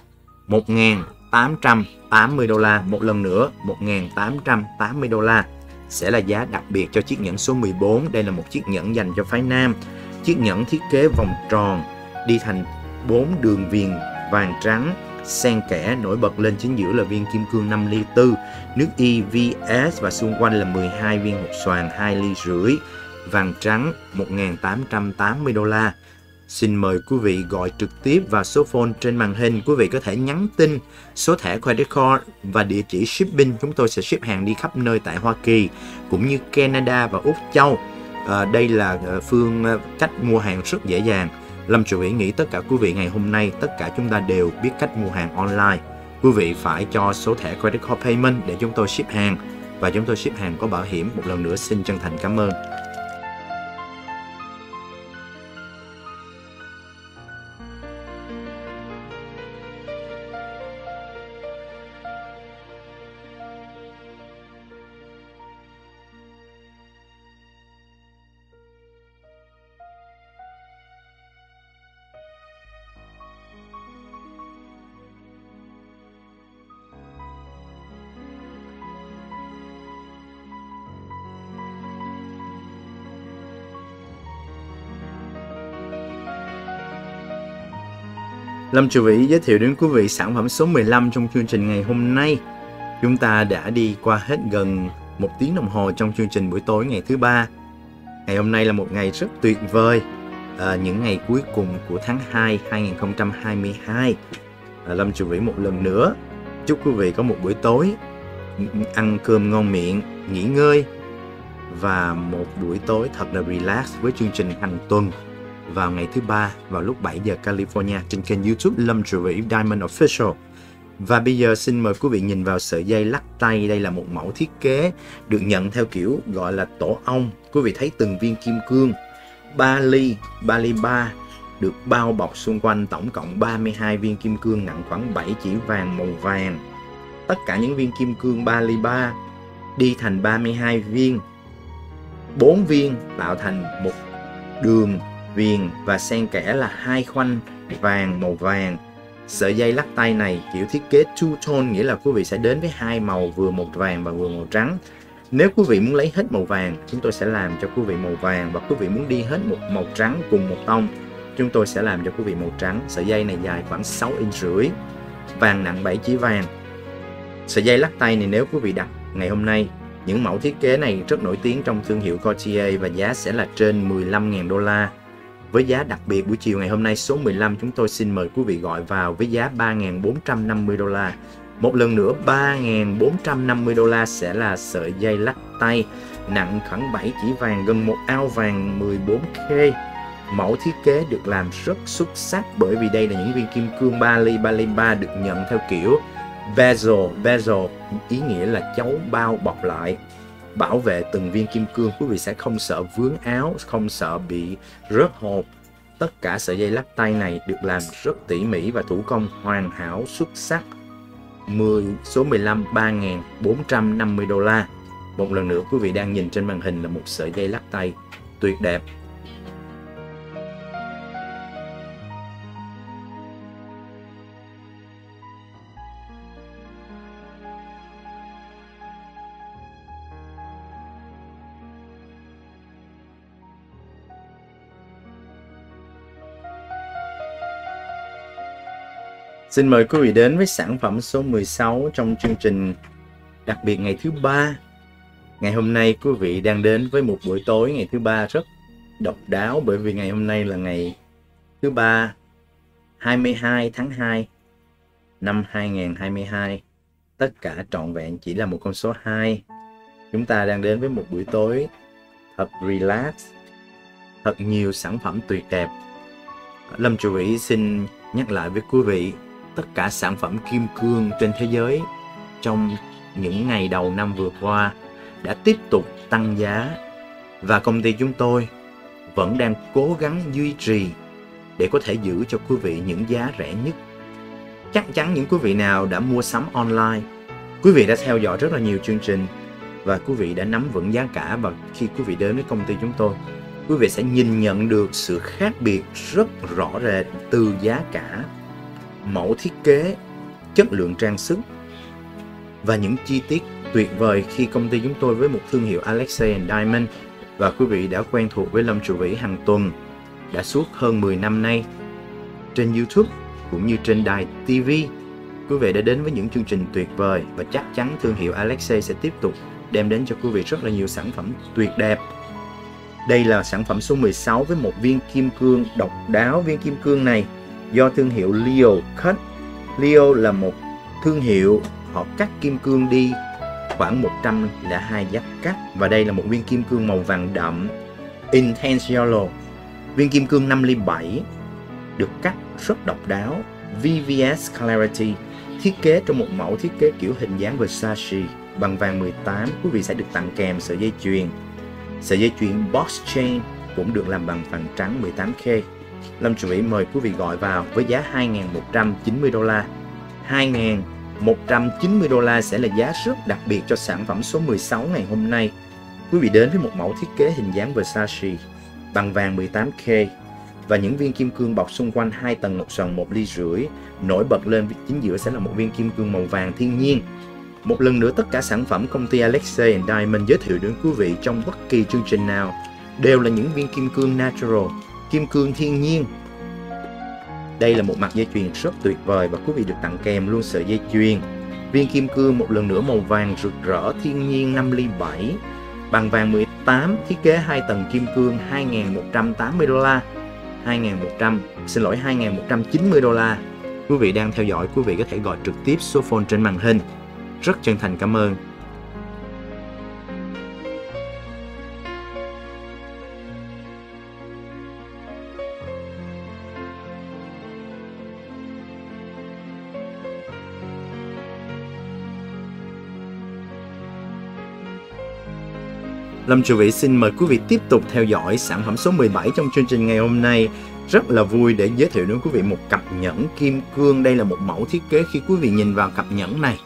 một nghìn tám trăm tám mươi đô la, một lần nữa một nghìn tám trăm tám mươi đô la sẽ là giá đặc biệt cho chiếc nhẫn số mười bốn. Đây là một chiếc nhẫn dành cho phái nam. Chiếc nhẫn thiết kế vòng tròn đi thành bốn đường viền vàng trắng xen kẽ, nổi bật lên chính giữa là viên kim cương năm ly tư, nước i vê ét và xung quanh là mười hai viên hộp xoàn hai ly rưỡi vàng trắng, một nghìn tám trăm tám mươi đô la. Xin mời quý vị gọi trực tiếp vào số phone trên màn hình. Quý vị có thể nhắn tin số thẻ credit card và địa chỉ shipping. Chúng tôi sẽ ship hàng đi khắp nơi tại Hoa Kỳ cũng như Canada và Úc Châu. À, đây là phương cách mua hàng rất dễ dàng. Lâm Triệu Vĩ nghĩ tất cả quý vị ngày hôm nay, tất cả chúng ta đều biết cách mua hàng online. Quý vị phải cho số thẻ credit card payment để chúng tôi ship hàng, và chúng tôi ship hàng có bảo hiểm. Một lần nữa xin chân thành cảm ơn. Lâm Triệu Vĩ giới thiệu đến quý vị sản phẩm số mười lăm trong chương trình ngày hôm nay. Chúng ta đã đi qua hết gần một tiếng đồng hồ trong chương trình buổi tối ngày thứ ba. Ngày hôm nay là một ngày rất tuyệt vời. À, những ngày cuối cùng của tháng hai hai nghìn không trăm hai mươi hai. À, Lâm Triệu Vĩ một lần nữa chúc quý vị có một buổi tối ăn cơm ngon miệng, nghỉ ngơi và một buổi tối thật là relax với chương trình hàng tuần vào ngày thứ ba vào lúc bảy giờ California trên kênh YouTube Lâm Triệu Vĩ Diamond Official. Và bây giờ xin mời quý vị nhìn vào sợi dây lắc tay. Đây là một mẫu thiết kế được nhận theo kiểu gọi là tổ ong. Quý vị thấy từng viên kim cương ba ly, ba ly ba được bao bọc xung quanh, tổng cộng ba mươi hai viên kim cương nặng khoảng bảy chỉ vàng màu vàng. Tất cả những viên kim cương ba ly ba đi thành ba mươi hai viên, bốn viên tạo thành một đường viền và xen kẽ là hai khoanh vàng màu vàng. Sợi dây lắc tay này kiểu thiết kế two tone, nghĩa là quý vị sẽ đến với hai màu, vừa một vàng và vừa màu trắng. Nếu quý vị muốn lấy hết màu vàng, chúng tôi sẽ làm cho quý vị màu vàng, và quý vị muốn đi hết một màu trắng cùng một tông, chúng tôi sẽ làm cho quý vị màu trắng. Sợi dây này dài khoảng sáu inch rưỡi, vàng nặng bảy chỉ vàng. Sợi dây lắc tay này nếu quý vị đặt ngày hôm nay, những mẫu thiết kế này rất nổi tiếng trong thương hiệu Cartier và giá sẽ là trên mười lăm nghìn đô la. Với giá đặc biệt buổi chiều ngày hôm nay số mười lăm, chúng tôi xin mời quý vị gọi vào với giá ba nghìn bốn trăm năm mươi đô la. Một lần nữa ba nghìn bốn trăm năm mươi đô la sẽ là sợi dây lắc tay nặng khoảng bảy chỉ vàng, gần một ao vàng mười bốn K. Mẫu thiết kế được làm rất xuất sắc bởi vì đây là những viên kim cương ba ly ba ly ba được nhận theo kiểu bezel. Bezel ý nghĩa là chấu bao bọc lại, bảo vệ từng viên kim cương. Quý vị sẽ không sợ vướng áo, không sợ bị rớt hộp. Tất cả sợi dây lắc tay này được làm rất tỉ mỉ và thủ công hoàn hảo xuất sắc. Mười số mười lăm ba nghìn bốn trăm năm mươi đô la. Một lần nữa quý vị đang nhìn trên màn hình là một sợi dây lắc tay tuyệt đẹp. Xin mời quý vị đến với sản phẩm số mười sáu trong chương trình đặc biệt ngày thứ ba. Ngày hôm nay quý vị đang đến với một buổi tối ngày thứ ba rất độc đáo, bởi vì ngày hôm nay là ngày thứ ba hai mươi hai tháng hai năm hai nghìn không trăm hai mươi hai. Tất cả trọn vẹn chỉ là một con số hai. Chúng ta đang đến với một buổi tối thật relax, thật nhiều sản phẩm tuyệt đẹp. Lâm Trụ Vĩ xin nhắc lại với quý vị, tất cả sản phẩm kim cương trên thế giới trong những ngày đầu năm vừa qua đã tiếp tục tăng giá, và công ty chúng tôi vẫn đang cố gắng duy trì để có thể giữ cho quý vị những giá rẻ nhất. Chắc chắn những quý vị nào đã mua sắm online, quý vị đã theo dõi rất là nhiều chương trình và quý vị đã nắm vững giá cả, và khi quý vị đến với công ty chúng tôi, quý vị sẽ nhìn nhận được sự khác biệt rất rõ rệt từ giá cả, mẫu thiết kế, chất lượng trang sức và những chi tiết tuyệt vời khi công ty chúng tôi với một thương hiệu Alexei and Diamond. Và quý vị đã quen thuộc với Lâm Trụ Vĩ hàng tuần đã suốt hơn mười năm nay trên YouTube cũng như trên đài ti vi. Quý vị đã đến với những chương trình tuyệt vời và chắc chắn thương hiệu Alexei sẽ tiếp tục đem đến cho quý vị rất là nhiều sản phẩm tuyệt đẹp. Đây là sản phẩm số mười sáu với một viên kim cương độc đáo. Viên kim cương này do thương hiệu Leo Cut. Leo là một thương hiệu họ cắt kim cương đi khoảng một trăm lẻ hai giác cắt, và đây là một viên kim cương màu vàng đậm Intense Yellow. Viên kim cương năm ly bảy được cắt rất độc đáo vê vê ét Clarity, thiết kế trong một mẫu thiết kế kiểu hình dáng Versace bằng vàng mười tám. Quý vị sẽ được tặng kèm sợi dây chuyền. Sợi dây chuyền Box Chain cũng được làm bằng vàng trắng mười tám K. Lâm Trụ Vĩ mời quý vị gọi vào với giá hai nghìn một trăm chín mươi đô la. hai nghìn một trăm chín mươi đô la sẽ là giá rất đặc biệt cho sản phẩm số mười sáu ngày hôm nay. Quý vị đến với một mẫu thiết kế hình dáng Versace bằng vàng mười tám K và những viên kim cương bọc xung quanh hai tầng một sòng một ly rưỡi. Nổi bật lên chính giữa sẽ là một viên kim cương màu vàng thiên nhiên. Một lần nữa, tất cả sản phẩm công ty Alexei and Diamond giới thiệu đến quý vị trong bất kỳ chương trình nào đều là những viên kim cương natural, kim cương thiên nhiên. Đây là một mặt dây chuyền rất tuyệt vời và quý vị được tặng kèm luôn sợi dây chuyền. Viên kim cương một lần nữa màu vàng rực rỡ thiên nhiên năm ly bảy bằng vàng mười tám, thiết kế hai tầng kim cương hai nghìn một trăm tám mươi đô la. hai nghìn một trăm, xin lỗi hai nghìn một trăm chín mươi đô la. Quý vị đang theo dõi, quý vị có thể gọi trực tiếp số phone trên màn hình. Rất chân thành cảm ơn. Lâm Trụ Vĩ xin mời quý vị tiếp tục theo dõi sản phẩm số mười bảy trong chương trình ngày hôm nay. Rất là vui để giới thiệu đến quý vị một cặp nhẫn kim cương. Đây là một mẫu thiết kế, khi quý vị nhìn vào cặp nhẫn này,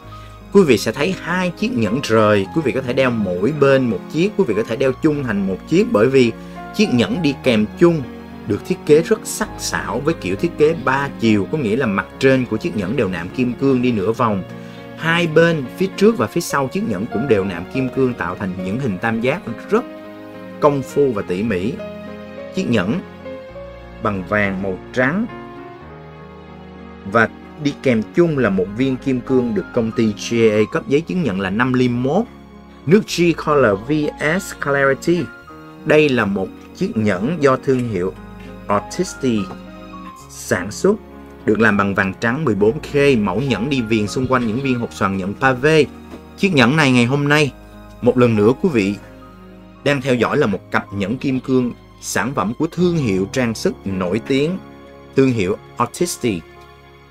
quý vị sẽ thấy hai chiếc nhẫn rời. Quý vị có thể đeo mỗi bên một chiếc, quý vị có thể đeo chung thành một chiếc, bởi vì chiếc nhẫn đi kèm chung được thiết kế rất sắc sảo với kiểu thiết kế ba chiều, có nghĩa là mặt trên của chiếc nhẫn đều nạm kim cương đi nửa vòng. Hai bên, phía trước và phía sau chiếc nhẫn cũng đều nạm kim cương, tạo thành những hình tam giác rất công phu và tỉ mỉ. Chiếc nhẫn bằng vàng màu trắng và đi kèm chung là một viên kim cương được công ty giê a cấp giấy chứng nhận là năm ly một, nước G Color vê ét Clarity. Đây là một chiếc nhẫn do thương hiệu Artisti sản xuất, được làm bằng vàng trắng mười bốn K. Mẫu nhẫn đi viền xung quanh những viên hộp xoàn nhẫn pave. Chiếc nhẫn này ngày hôm nay, một lần nữa quý vị đang theo dõi là một cặp nhẫn kim cương, sản phẩm của thương hiệu trang sức nổi tiếng, thương hiệu Artisti.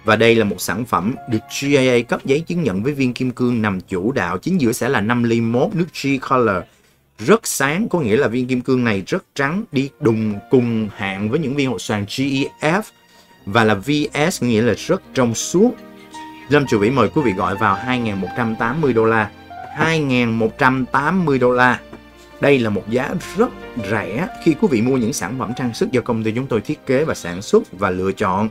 Và đây là một sản phẩm được giê a cấp giấy chứng nhận với viên kim cương nằm chủ đạo. Chính giữa sẽ là năm ly một nước G Color, rất sáng, có nghĩa là viên kim cương này rất trắng, đi đùng cùng hạng với những viên hộp xoàn giê e ép và là vê ét, nghĩa là rất trong suốt. Lâm Trụ Vĩ mời quý vị gọi vào hai nghìn một trăm tám mươi đô la. hai nghìn một trăm tám mươi đô la. Đây là một giá rất rẻ khi quý vị mua những sản phẩm trang sức do công ty chúng tôi thiết kế và sản xuất và lựa chọn.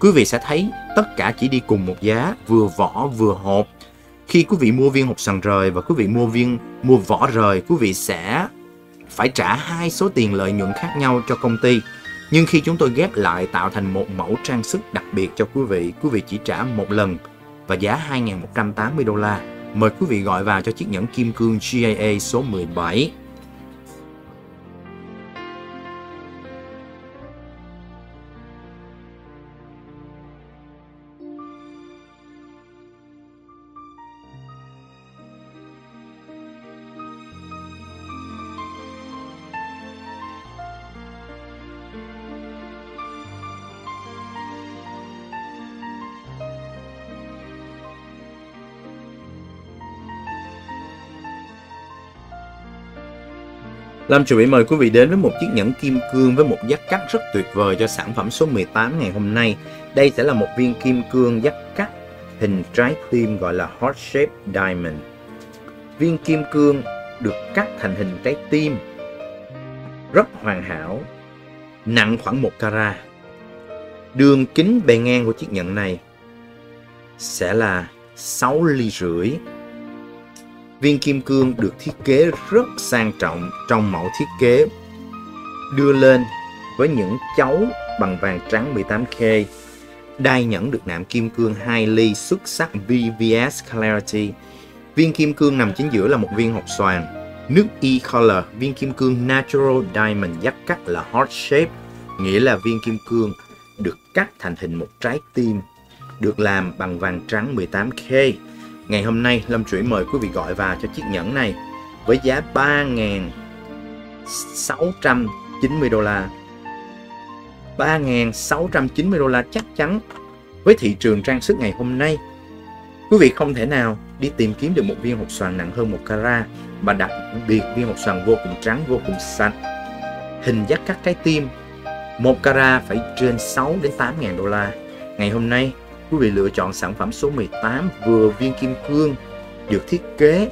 Quý vị sẽ thấy tất cả chỉ đi cùng một giá, vừa vỏ vừa hộp. Khi quý vị mua viên hộp xoàn rời và quý vị mua viên mua vỏ rời, quý vị sẽ phải trả hai số tiền lợi nhuận khác nhau cho công ty. Nhưng khi chúng tôi ghép lại tạo thành một mẫu trang sức đặc biệt cho quý vị, quý vị chỉ trả một lần và giá hai nghìn một trăm tám mươi đô la. Mời quý vị gọi vào cho chiếc nhẫn kim cương giê a a số mười bảy. Lâm Trụ Mỹ mời quý vị đến với một chiếc nhẫn kim cương với một giác cắt rất tuyệt vời cho sản phẩm số mười tám ngày hôm nay. Đây sẽ là một viên kim cương giác cắt hình trái tim gọi là Heart Shape Diamond. Viên kim cương được cắt thành hình trái tim, rất hoàn hảo, nặng khoảng một carat. Đường kính bề ngang của chiếc nhẫn này sẽ là sáu ly rưỡi. Viên kim cương được thiết kế rất sang trọng trong mẫu thiết kế đưa lên với những chấu bằng vàng trắng mười tám K. Đai nhẫn được nạm kim cương hai ly xuất sắc vê vê ét Clarity. Viên kim cương nằm chính giữa là một viên hộp xoàn. Nước E-Color, viên kim cương Natural Diamond dắt cắt là Heart Shape, nghĩa là viên kim cương được cắt thành hình một trái tim, được làm bằng vàng trắng mười tám K. Ngày hôm nay, Lâm Chuỗi mời quý vị gọi vào cho chiếc nhẫn này với giá ba nghìn sáu trăm chín mươi đô la. ba nghìn sáu trăm chín mươi đô la chắc chắn với thị trường trang sức ngày hôm nay. Quý vị không thể nào đi tìm kiếm được một viên hộp xoàn nặng hơn một carat, mà đặc biệt viên hộp xoàn vô cùng trắng, vô cùng sạch. Hình dắt các trái tim, một carat phải trên sáu đến tám nghìn đô la. Ngày hôm nay, quý vị lựa chọn sản phẩm số mười tám vừa viên kim cương được thiết kế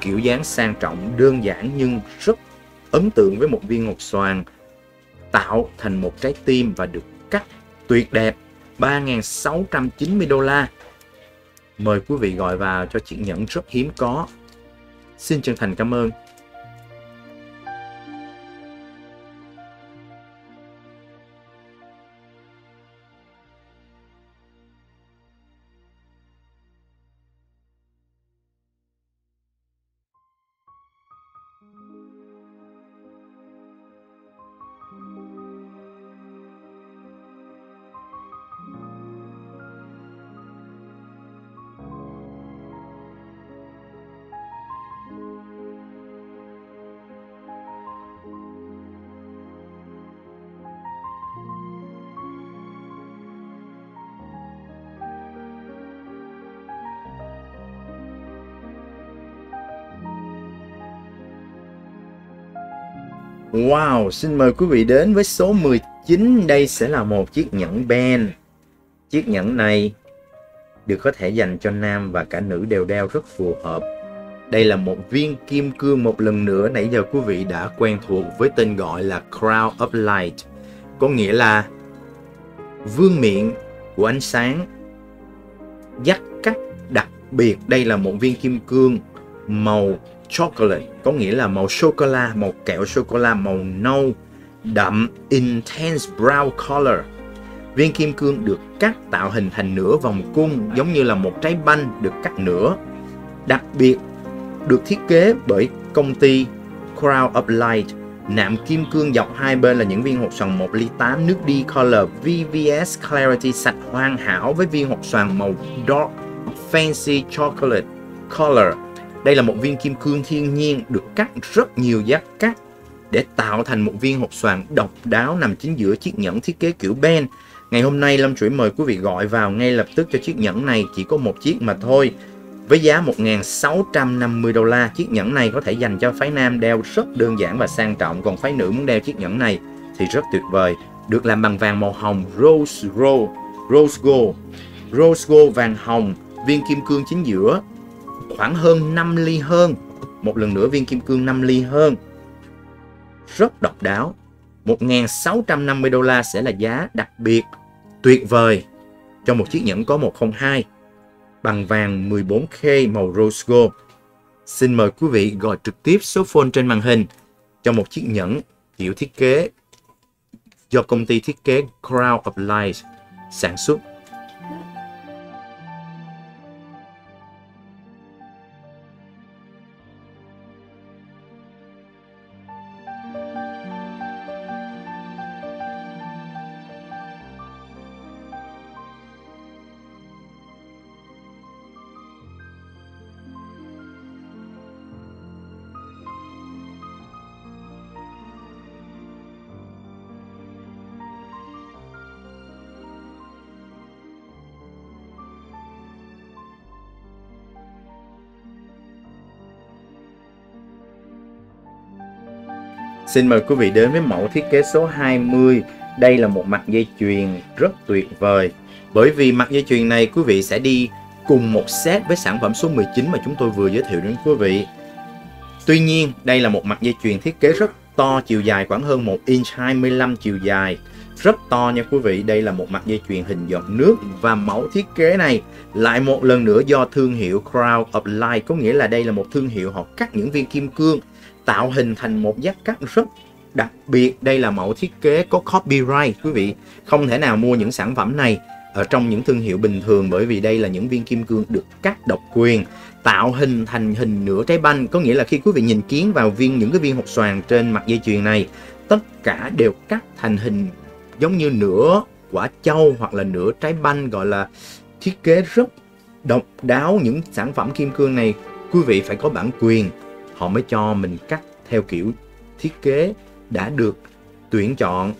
kiểu dáng sang trọng, đơn giản nhưng rất ấn tượng với một viên ngọc xoàn tạo thành một trái tim và được cắt tuyệt đẹp. Ba nghìn sáu trăm chín mươi đô la. Mời quý vị gọi vào cho chiếc nhẫn rất hiếm có. Xin chân thành cảm ơn. Wow, xin mời quý vị đến với số mười chín. Đây sẽ là một chiếc nhẫn ben. Chiếc nhẫn này được có thể dành cho nam và cả nữ đều đeo rất phù hợp. Đây là một viên kim cương một lần nữa. Nãy giờ quý vị đã quen thuộc với tên gọi là Crown of Light, có nghĩa là vương miện của ánh sáng. Dắt cắt đặc biệt, đây là một viên kim cương màu chocolate, có nghĩa là màu sô-cô-la, màu kẹo sô-cô-la, màu nâu đậm, intense brown color. Viên kim cương được cắt tạo hình thành nửa vòng cung, giống như là một trái banh được cắt nửa. Đặc biệt được thiết kế bởi công ty Crown of Light. Nạm kim cương dọc hai bên là những viên hộp xoàn một ly tám nước D color vê vê ét Clarity sạch hoàn hảo với viên hộp xoàn màu dark fancy chocolate color. Đây là một viên kim cương thiên nhiên được cắt rất nhiều giác cắt để tạo thành một viên hộp xoàn độc đáo nằm chính giữa chiếc nhẫn thiết kế kiểu ben. Ngày hôm nay, Lâm Chuỗi mời quý vị gọi vào ngay lập tức cho chiếc nhẫn này, chỉ có một chiếc mà thôi. Với giá một nghìn sáu trăm năm mươi đô la, chiếc nhẫn này có thể dành cho phái nam đeo rất đơn giản và sang trọng. Còn phái nữ muốn đeo chiếc nhẫn này thì rất tuyệt vời. Được làm bằng vàng màu hồng Rose Gold, Rose Gold, Rose Gold vàng hồng, viên kim cương chính giữa khoảng hơn năm ly hơn. Một lần nữa, viên kim cương năm ly hơn. Rất độc đáo. Một nghìn sáu trăm năm mươi đô la sẽ là giá đặc biệt tuyệt vời cho một chiếc nhẫn có một không hai bằng vàng mười bốn K màu Rose Gold. Xin mời quý vị gọi trực tiếp số phone trên màn hình cho một chiếc nhẫn kiểu thiết kế do công ty thiết kế Crown of Light sản xuất. Xin mời quý vị đến với mẫu thiết kế số hai mươi. Đây là một mặt dây chuyền rất tuyệt vời. Bởi vì mặt dây chuyền này quý vị sẽ đi cùng một set với sản phẩm số mười chín mà chúng tôi vừa giới thiệu đến quý vị. Tuy nhiên, đây là một mặt dây chuyền thiết kế rất to, chiều dài khoảng hơn một inch hai mươi lăm chiều dài. Rất to nha quý vị, đây là một mặt dây chuyền hình giọt nước. Và mẫu thiết kế này lại một lần nữa do thương hiệu Crown of Light, có nghĩa là đây là một thương hiệu họ cắt những viên kim cương, tạo hình thành một giác cắt rất đặc biệt. Đây là mẫu thiết kế có copyright quý vị. Không thể nào mua những sản phẩm này ở trong những thương hiệu bình thường, bởi vì đây là những viên kim cương được cắt độc quyền, tạo hình thành hình nửa trái banh. Có nghĩa là khi quý vị nhìn kiến vào viên những cái viên hột xoàn trên mặt dây chuyền này, tất cả đều cắt thành hình giống như nửa quả châu hoặc là nửa trái banh, gọi là thiết kế rất độc đáo. Những sản phẩm kim cương này quý vị phải có bản quyền, họ mới cho mình cắt theo kiểu thiết kế đã được tuyển chọn.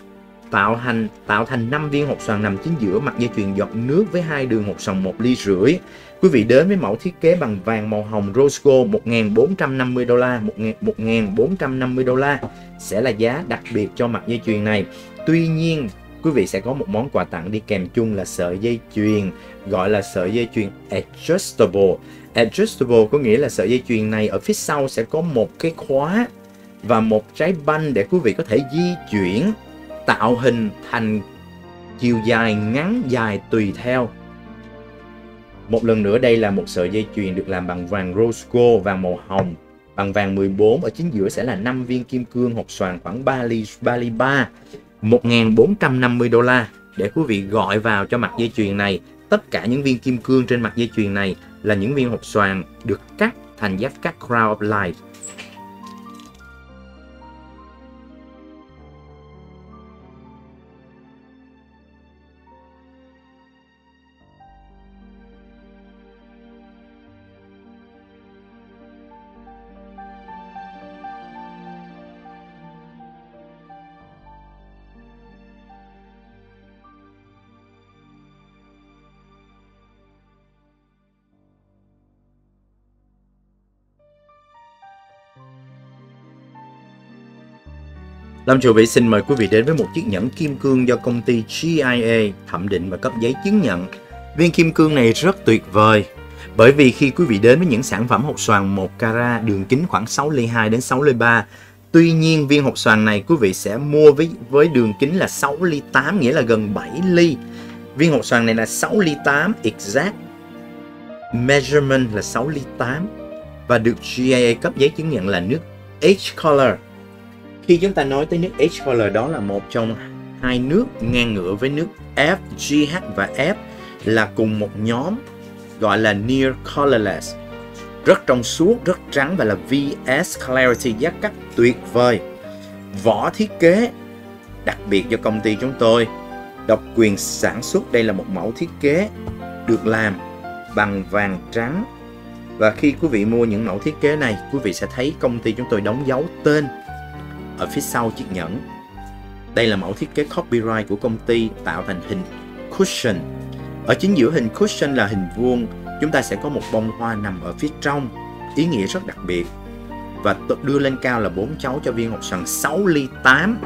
Tạo thành tạo thành năm viên hột xoàn nằm chính giữa mặt dây chuyền giọt nước với hai đường hột xoàn một ly rưỡi. Quý vị đến với mẫu thiết kế bằng vàng màu hồng rose gold một nghìn bốn trăm năm mươi đô la, một nghìn bốn trăm năm mươi đô la sẽ là giá đặc biệt cho mặt dây chuyền này. Tuy nhiên, quý vị sẽ có một món quà tặng đi kèm chung là sợi dây chuyền, gọi là sợi dây chuyền adjustable. Adjustable có nghĩa là sợi dây chuyền này ở phía sau sẽ có một cái khóa và một trái banh để quý vị có thể di chuyển, tạo hình thành chiều dài, ngắn, dài tùy theo. Một lần nữa, đây là một sợi dây chuyền được làm bằng vàng rose gold, vàng màu hồng, bằng vàng mười bốn. Ở chính giữa sẽ là năm viên kim cương hột xoàn khoảng ba ly ba. một nghìn bốn trăm năm mươi đô la để quý vị gọi vào cho mặt dây chuyền này. Tất cả những viên kim cương trên mặt dây chuyền này là những viên hột xoàn được cắt thành giáp cắt Crown of Light. Lâm Trụ Vĩ xin mời quý vị đến với một chiếc nhẫn kim cương do công ty giê i a thẩm định và cấp giấy chứng nhận. Viên kim cương này rất tuyệt vời, bởi vì khi quý vị đến với những sản phẩm hột xoàn một carat, đường kính khoảng sáu ly hai đến sáu ly ba. Tuy nhiên, viên hột xoàn này quý vị sẽ mua với với đường kính là sáu ly tám, nghĩa là gần bảy ly. Viên hột xoàn này là sáu ly tám, exact measurement là sáu ly tám, và được giê i a cấp giấy chứng nhận là nước H-Color. Khi chúng ta nói tới nước H-Color, đó là một trong hai nước ngang ngửa với nước F, giê hát và F là cùng một nhóm, gọi là Near Colorless. Rất trong suốt, rất trắng và là vê ét Clarity, giá cắt tuyệt vời. Vỏ thiết kế đặc biệt do công ty chúng tôi độc quyền sản xuất. Đây là một mẫu thiết kế được làm bằng vàng trắng. Và khi quý vị mua những mẫu thiết kế này, quý vị sẽ thấy công ty chúng tôi đóng dấu tên ở phía sau chiếc nhẫn. Đây là mẫu thiết kế copyright của công ty, tạo thành hình cushion. Ở chính giữa hình cushion là hình vuông, chúng ta sẽ có một bông hoa nằm ở phía trong, ý nghĩa rất đặc biệt. Và đưa lên cao là bốn cháu cho viên hột xoàn sáu ly tám.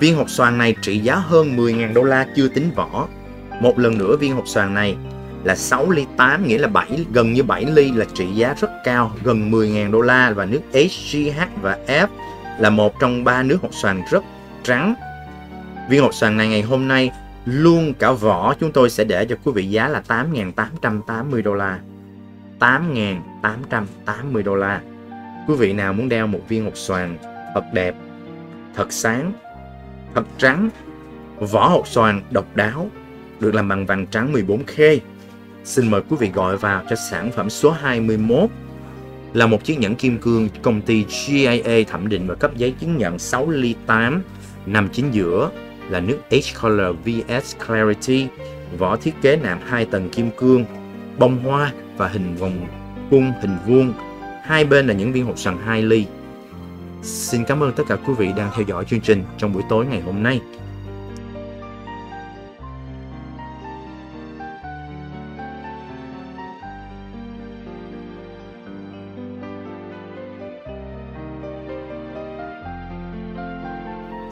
Viên hột xoàn này trị giá hơn mười nghìn đô la chưa tính vỏ. Một lần nữa, viên hột xoàn này là sáu ly tám, nghĩa là bảy, gần như bảy ly, là trị giá rất cao, gần mười nghìn đô la, và nước H, G H và F là một trong ba nước hột xoàn rất trắng. Viên hột xoàn này ngày hôm nay luôn cả vỏ chúng tôi sẽ để cho quý vị giá là tám nghìn tám trăm tám mươi đô la. tám nghìn tám trăm tám mươi đô la. Quý vị nào muốn đeo một viên hột xoàn thật đẹp, thật sáng, thật trắng Vỏ hột xoàn độc đáo được làm bằng vàng trắng mười bốn K. Xin mời quý vị gọi vào cho sản phẩm số hai mươi mốt, là một chiếc nhẫn kim cương công ty giê i a thẩm định và cấp giấy chứng nhận sáu ly tám, nằm chính giữa là nước H Color vê ét Clarity. Vỏ thiết kế nạm hai tầng kim cương, bông hoa và hình vòng cung, hình vuông. Hai bên là những viên hột xoàn hai ly. Xin cảm ơn tất cả quý vị đang theo dõi chương trình trong buổi tối ngày hôm nay.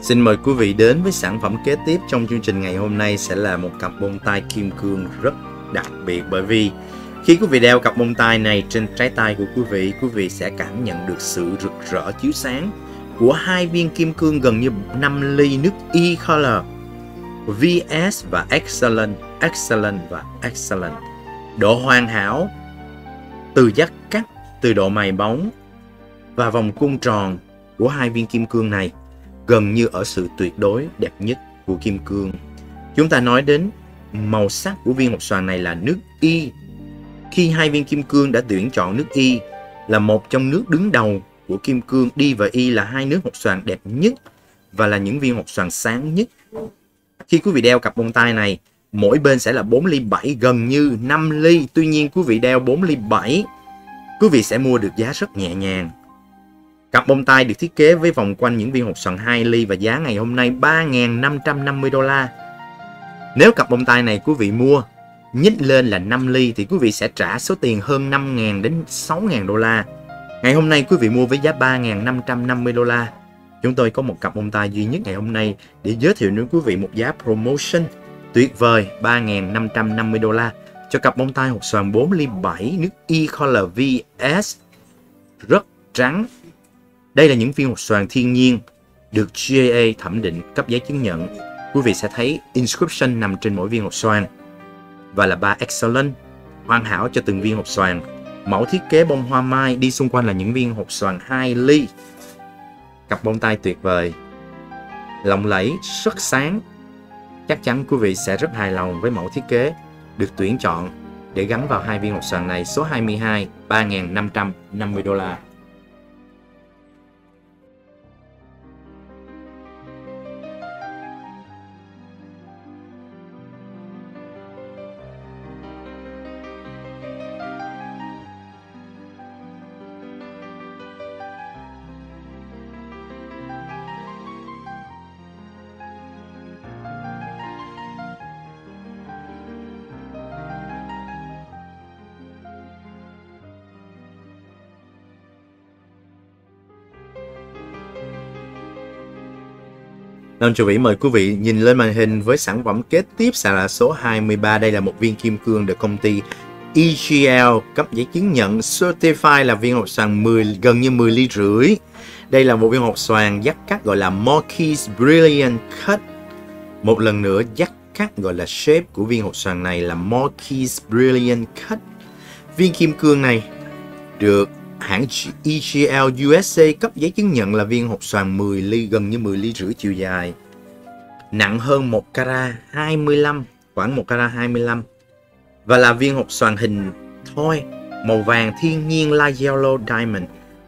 Xin mời quý vị đến với sản phẩm kế tiếp trong chương trình ngày hôm nay, sẽ là một cặp bông tai kim cương rất đặc biệt, bởi vì khi quý vị đeo cặp bông tai này trên trái tay của quý vị, quý vị sẽ cảm nhận được sự rực rỡ chiếu sáng của hai viên kim cương gần như năm ly nước E-Color vê ét và Excellent, Excellent và Excellent. Độ hoàn hảo từ giác cắt, từ độ mài bóng và vòng cung tròn của hai viên kim cương này gần như ở sự tuyệt đối đẹp nhất của kim cương. Chúng ta nói đến màu sắc của viên hột xoàn này là nước Y. Khi hai viên kim cương đã tuyển chọn nước Y là một trong nước đứng đầu của kim cương. D và Y là hai nước hột xoàn đẹp nhất và là những viên hột xoàn sáng nhất. Khi quý vị đeo cặp bông tai này, mỗi bên sẽ là bốn ly bảy, gần như năm ly. Tuy nhiên quý vị đeo bốn ly bảy, quý vị sẽ mua được giá rất nhẹ nhàng. Cặp bông tai được thiết kế với vòng quanh những viên hột xoàn hai ly và giá ngày hôm nay ba nghìn năm trăm năm mươi đô la. Nếu cặp bông tai này quý vị mua nhích lên là năm ly thì quý vị sẽ trả số tiền hơn năm nghìn đến sáu nghìn đô la. Ngày hôm nay quý vị mua với giá ba nghìn năm trăm năm mươi đô la. Chúng tôi có một cặp bông tai duy nhất ngày hôm nay để giới thiệu đến quý vị một giá promotion tuyệt vời ba nghìn năm trăm năm mươi đô la cho cặp bông tai hột xoàn bốn ly bảy nước E-Color vê ét rất trắng. Đây là những viên hột xoàn thiên nhiên được giê i a thẩm định cấp giấy chứng nhận. Quý vị sẽ thấy inscription nằm trên mỗi viên hột xoàn và là ba Excellent hoàn hảo cho từng viên hột xoàn. Mẫu thiết kế bông hoa mai, đi xung quanh là những viên hột xoàn hai ly. Cặp bông tai tuyệt vời, lộng lẫy, rất sáng. Chắc chắn quý vị sẽ rất hài lòng với mẫu thiết kế được tuyển chọn để gắn vào hai viên hột xoàn này. Số hai mươi hai, ba nghìn năm trăm năm mươi đô la. Nam Châu Vĩ mời quý vị nhìn lên màn hình với sản phẩm kế tiếp sẽ là số hai mươi ba. Đây là một viên kim cương được công ty e giê lờ cấp giấy chứng nhận Certified, là viên hột xoàn gần như mười ly rưỡi. Đây là một viên hột xoàn dắt cắt gọi là Morkey's Brilliant Cut. Một lần nữa dắt cắt gọi là shape của viên hột xoàn này là Morkey's Brilliant Cut. Viên kim cương này được hãng e giê lờ u ét a cấp giấy chứng nhận là viên hột xoàn mười ly, gần như mười ly rưỡi, chiều dài nặng hơn một carat hai mươi lăm, khoảng một carat hai mươi lăm, và là viên hột xoàn hình thoi màu vàng thiên nhiên light yellow diamond,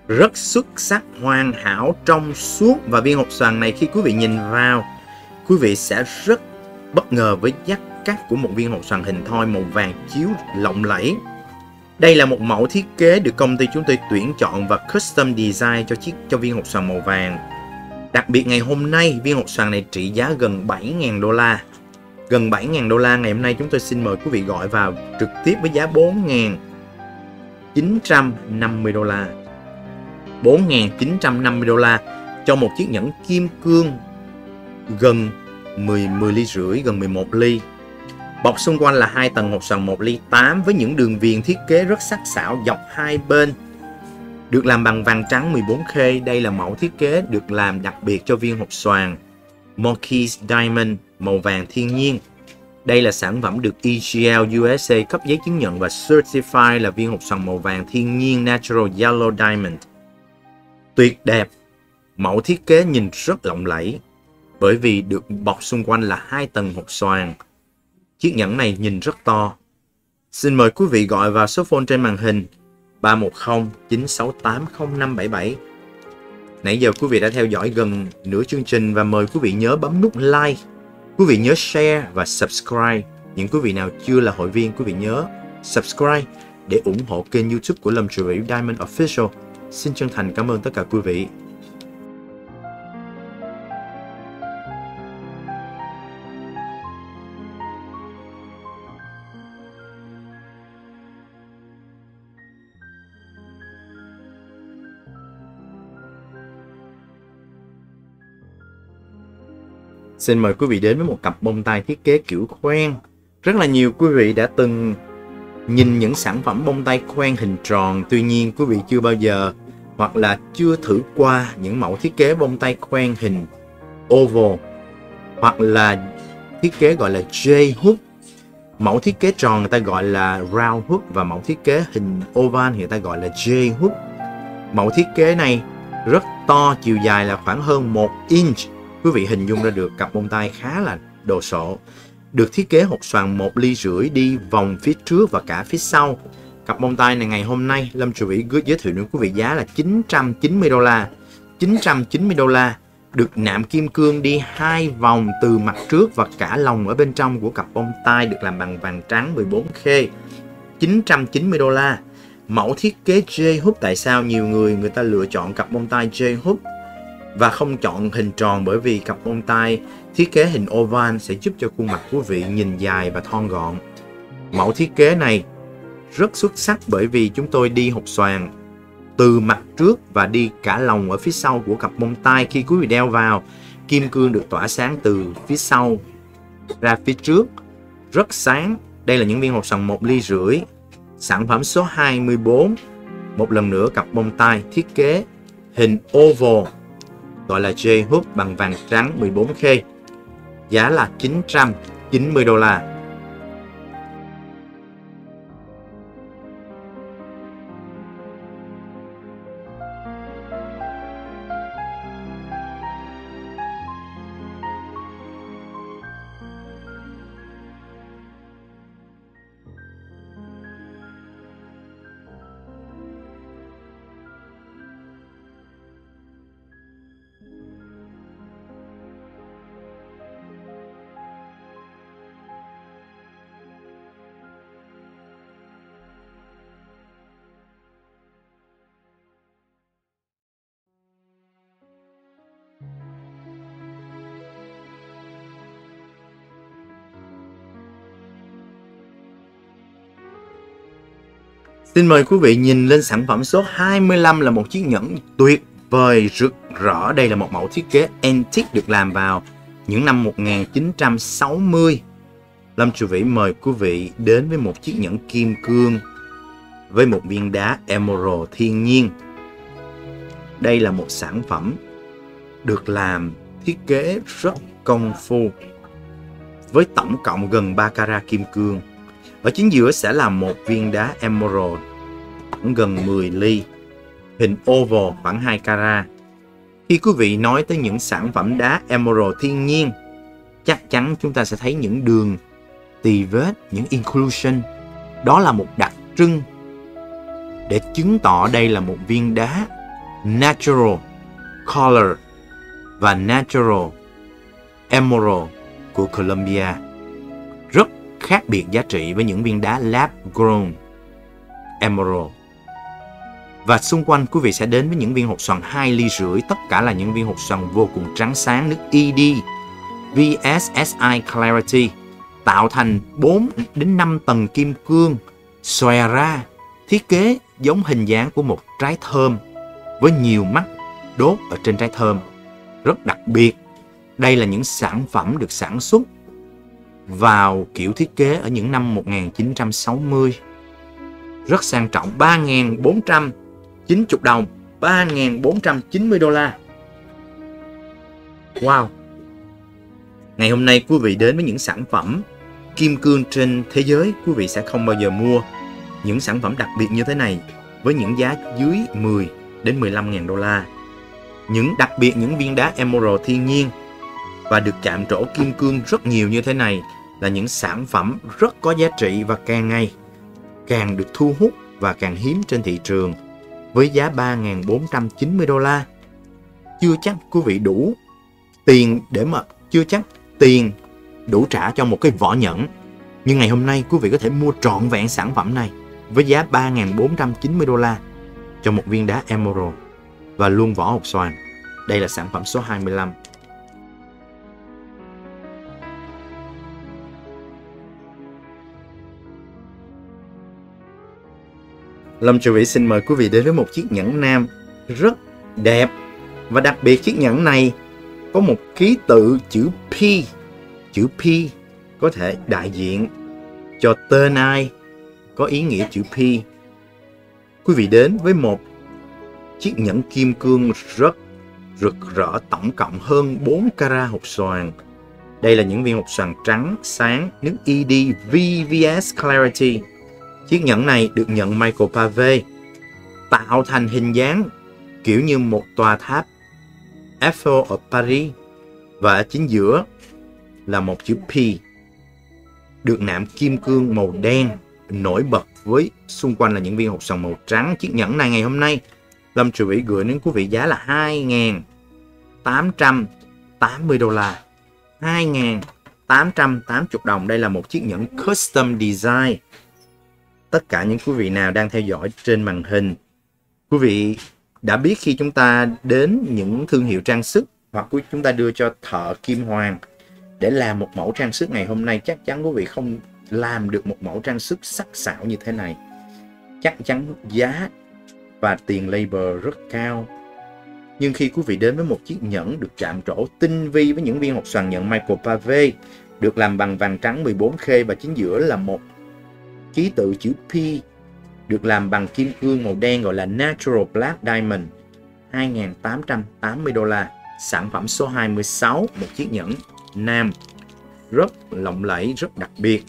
rất xuất sắc, hoàn hảo, trong suốt. Và viên hột xoàn này khi quý vị nhìn vào, quý vị sẽ rất bất ngờ với giác cắt của một viên hột xoàn hình thoi màu vàng chiếu lộng lẫy. Đây là một mẫu thiết kế được công ty chúng tôi tuyển chọn và custom design cho chiếc cho viên hột xoàn màu vàng. Đặc biệt ngày hôm nay viên hột xoàn này trị giá gần bảy nghìn đô la. Gần bảy nghìn đô la ngày hôm nay chúng tôi xin mời quý vị gọi vào trực tiếp với giá bốn nghìn chín trăm năm mươi đô la. bốn nghìn chín trăm năm mươi đô la cho một chiếc nhẫn kim cương gần mười ly rưỡi, gần mười một ly. Bọc xung quanh là hai tầng hột xoàn một ly tám với những đường viền thiết kế rất sắc sảo dọc hai bên. Được làm bằng vàng trắng mười bốn K, đây là mẫu thiết kế được làm đặc biệt cho viên hột xoàn Morkey's Diamond màu vàng thiên nhiên. Đây là sản phẩm được e giê lờ u ét a cấp giấy chứng nhận và Certified, là viên hột xoàn màu vàng thiên nhiên Natural Yellow Diamond. Tuyệt đẹp, mẫu thiết kế nhìn rất lộng lẫy. bởi vì được bọc xung quanh là hai tầng hộp xoàn. Chiếc nhẫn này nhìn rất to. Xin mời quý vị gọi vào số phone trên màn hình ba một không chín sáu tám không năm bảy bảy. Nãy giờ quý vị đã theo dõi gần nửa chương trình và mời quý vị nhớ bấm nút like. Quý vị nhớ share và subscribe. Những quý vị nào chưa là hội viên, quý vị nhớ subscribe để ủng hộ kênh YouTube của Lâm Trị Vĩ Diamond Official. Xin chân thành cảm ơn tất cả quý vị. Xin mời quý vị đến với một cặp bông tai thiết kế kiểu khoen. Rất là nhiều quý vị đã từng nhìn những sản phẩm bông tai khoen hình tròn, tuy nhiên quý vị chưa bao giờ hoặc là chưa thử qua những mẫu thiết kế bông tai khoen hình oval hoặc là thiết kế gọi là J hook. Mẫu thiết kế tròn người ta gọi là round hook và mẫu thiết kế hình oval người ta gọi là J hook. Mẫu thiết kế này rất to, chiều dài là khoảng hơn một inch. Quý vị hình dung ra được cặp bông tai khá là đồ sộ. Được thiết kế hộp xoàn một ly rưỡi đi vòng phía trước và cả phía sau. Cặp bông tai này ngày hôm nay Lâm Trị Vĩ giới thiệu đến quý vị giá là chín trăm chín mươi đô la. chín trăm chín mươi đô la được nạm kim cương đi hai vòng từ mặt trước và cả lòng ở bên trong của cặp bông tai được làm bằng vàng trắng mười bốn K. chín trăm chín mươi đô la. Mẫu thiết kế J hook, tại sao nhiều người người ta lựa chọn cặp bông tai J hook và không chọn hình tròn? Bởi vì cặp bông tai thiết kế hình oval sẽ giúp cho khuôn mặt quý vị nhìn dài và thon gọn. Mẫu thiết kế này rất xuất sắc bởi vì chúng tôi đi hộp xoàn từ mặt trước và đi cả lòng ở phía sau của cặp bông tai. Khi quý vị đeo vào, kim cương được tỏa sáng từ phía sau ra phía trước, rất sáng. Đây là những viên hộp xoàn một ly rưỡi. Sản phẩm số hai mươi bốn. Một lần nữa, cặp bông tai thiết kế hình oval gọi là J-hook bằng vàng trắng mười bốn K. Giá là chín trăm chín mươi đô la. Xin mời quý vị nhìn lên sản phẩm số hai mươi lăm là một chiếc nhẫn tuyệt vời rực rỡ. Đây là một mẫu thiết kế antique được làm vào những năm một nghìn chín trăm sáu mươi. Lâm Trị Vĩ mời quý vị đến với một chiếc nhẫn kim cương với một viên đá emerald thiên nhiên. Đây là một sản phẩm được làm thiết kế rất công phu với tổng cộng gần ba carat kim cương. Ở chính giữa sẽ là một viên đá emerald gần mười ly, hình oval khoảng hai carat. Khi quý vị nói tới những sản phẩm đá emerald thiên nhiên, chắc chắn chúng ta sẽ thấy những đường tì vết, những inclusion. Đó là một đặc trưng để chứng tỏ đây là một viên đá natural color và natural emerald của Colombia. Rất khác biệt giá trị với những viên đá lab grown emerald. Và xung quanh quý vị sẽ đến với những viên hộp xoàn hai ly rưỡi. Tất cả là những viên hộp xoàn vô cùng trắng sáng, nước e đê vê ét ét i Clarity, tạo thành bốn đến năm tầng kim cương xòe ra, thiết kế giống hình dáng của một trái thơm với nhiều mắt đốt ở trên trái thơm, rất đặc biệt. Đây là những sản phẩm được sản xuất vào kiểu thiết kế ở những năm một nghìn chín trăm sáu mươi. Rất sang trọng. Ba nghìn bốn trăm chín mươi đồng, ba nghìn bốn trăm chín mươi đô la. Wow. Ngày hôm nay quý vị đến với những sản phẩm kim cương trên thế giới, quý vị sẽ không bao giờ mua những sản phẩm đặc biệt như thế này với những giá dưới mười đến mười lăm nghìn đô la. Những đặc biệt những viên đá emerald thiên nhiên và được chạm trổ kim cương rất nhiều như thế này là những sản phẩm rất có giá trị và càng ngày càng được thu hút và càng hiếm trên thị trường với giá ba nghìn bốn trăm chín mươi đô la. Chưa chắc quý vị đủ tiền để mà chưa chắc tiền đủ trả cho một cái vỏ nhẫn. Nhưng ngày hôm nay quý vị có thể mua trọn vẹn sản phẩm này với giá ba nghìn bốn trăm chín mươi đô la cho một viên đá emerald và luôn vỏ hộp xoàn. Đây là sản phẩm số hai mươi lăm. Lâm Triệu Vĩ xin mời quý vị đến với một chiếc nhẫn nam rất đẹp. Và đặc biệt chiếc nhẫn này có một ký tự chữ P. Chữ P có thể đại diện cho tên ai, có ý nghĩa chữ P. Quý vị đến với một chiếc nhẫn kim cương rất rực rỡ, tổng cộng hơn bốn carat hộp xoàn. Đây là những viên hộp xoàn trắng, sáng, nước e đê vê vê ét Clarity. Chiếc nhẫn này được nhận Michael Pave, tạo thành hình dáng kiểu như một tòa tháp Eiffel ở Paris, và ở chính giữa là một chữ P, được nạm kim cương màu đen nổi bật với xung quanh là những viên hộp xoàn màu trắng. Chiếc nhẫn này ngày hôm nay Lâm Triệu Vĩ gửi đến quý vị giá là hai nghìn tám trăm tám mươi đô la, hai nghìn tám trăm tám mươi đồng. Đây là một chiếc nhẫn custom design. Tất cả những quý vị nào đang theo dõi trên màn hình, quý vị đã biết khi chúng ta đến những thương hiệu trang sức hoặc chúng ta đưa cho thợ kim hoàn để làm một mẫu trang sức, ngày hôm nay chắc chắn quý vị không làm được một mẫu trang sức sắc sảo như thế này. Chắc chắn giá và tiền labor rất cao. Nhưng khi quý vị đến với một chiếc nhẫn được chạm trổ tinh vi với những viên hộp xoàn nhẫn Michael Pave, được làm bằng vàng trắng mười bốn K, và chính giữa là một ký tự chữ P được làm bằng kim cương màu đen gọi là Natural Black Diamond, hai nghìn tám trăm tám mươi đô la. Sản phẩm số hai mươi sáu, một chiếc nhẫn nam rất lộng lẫy, rất đặc biệt.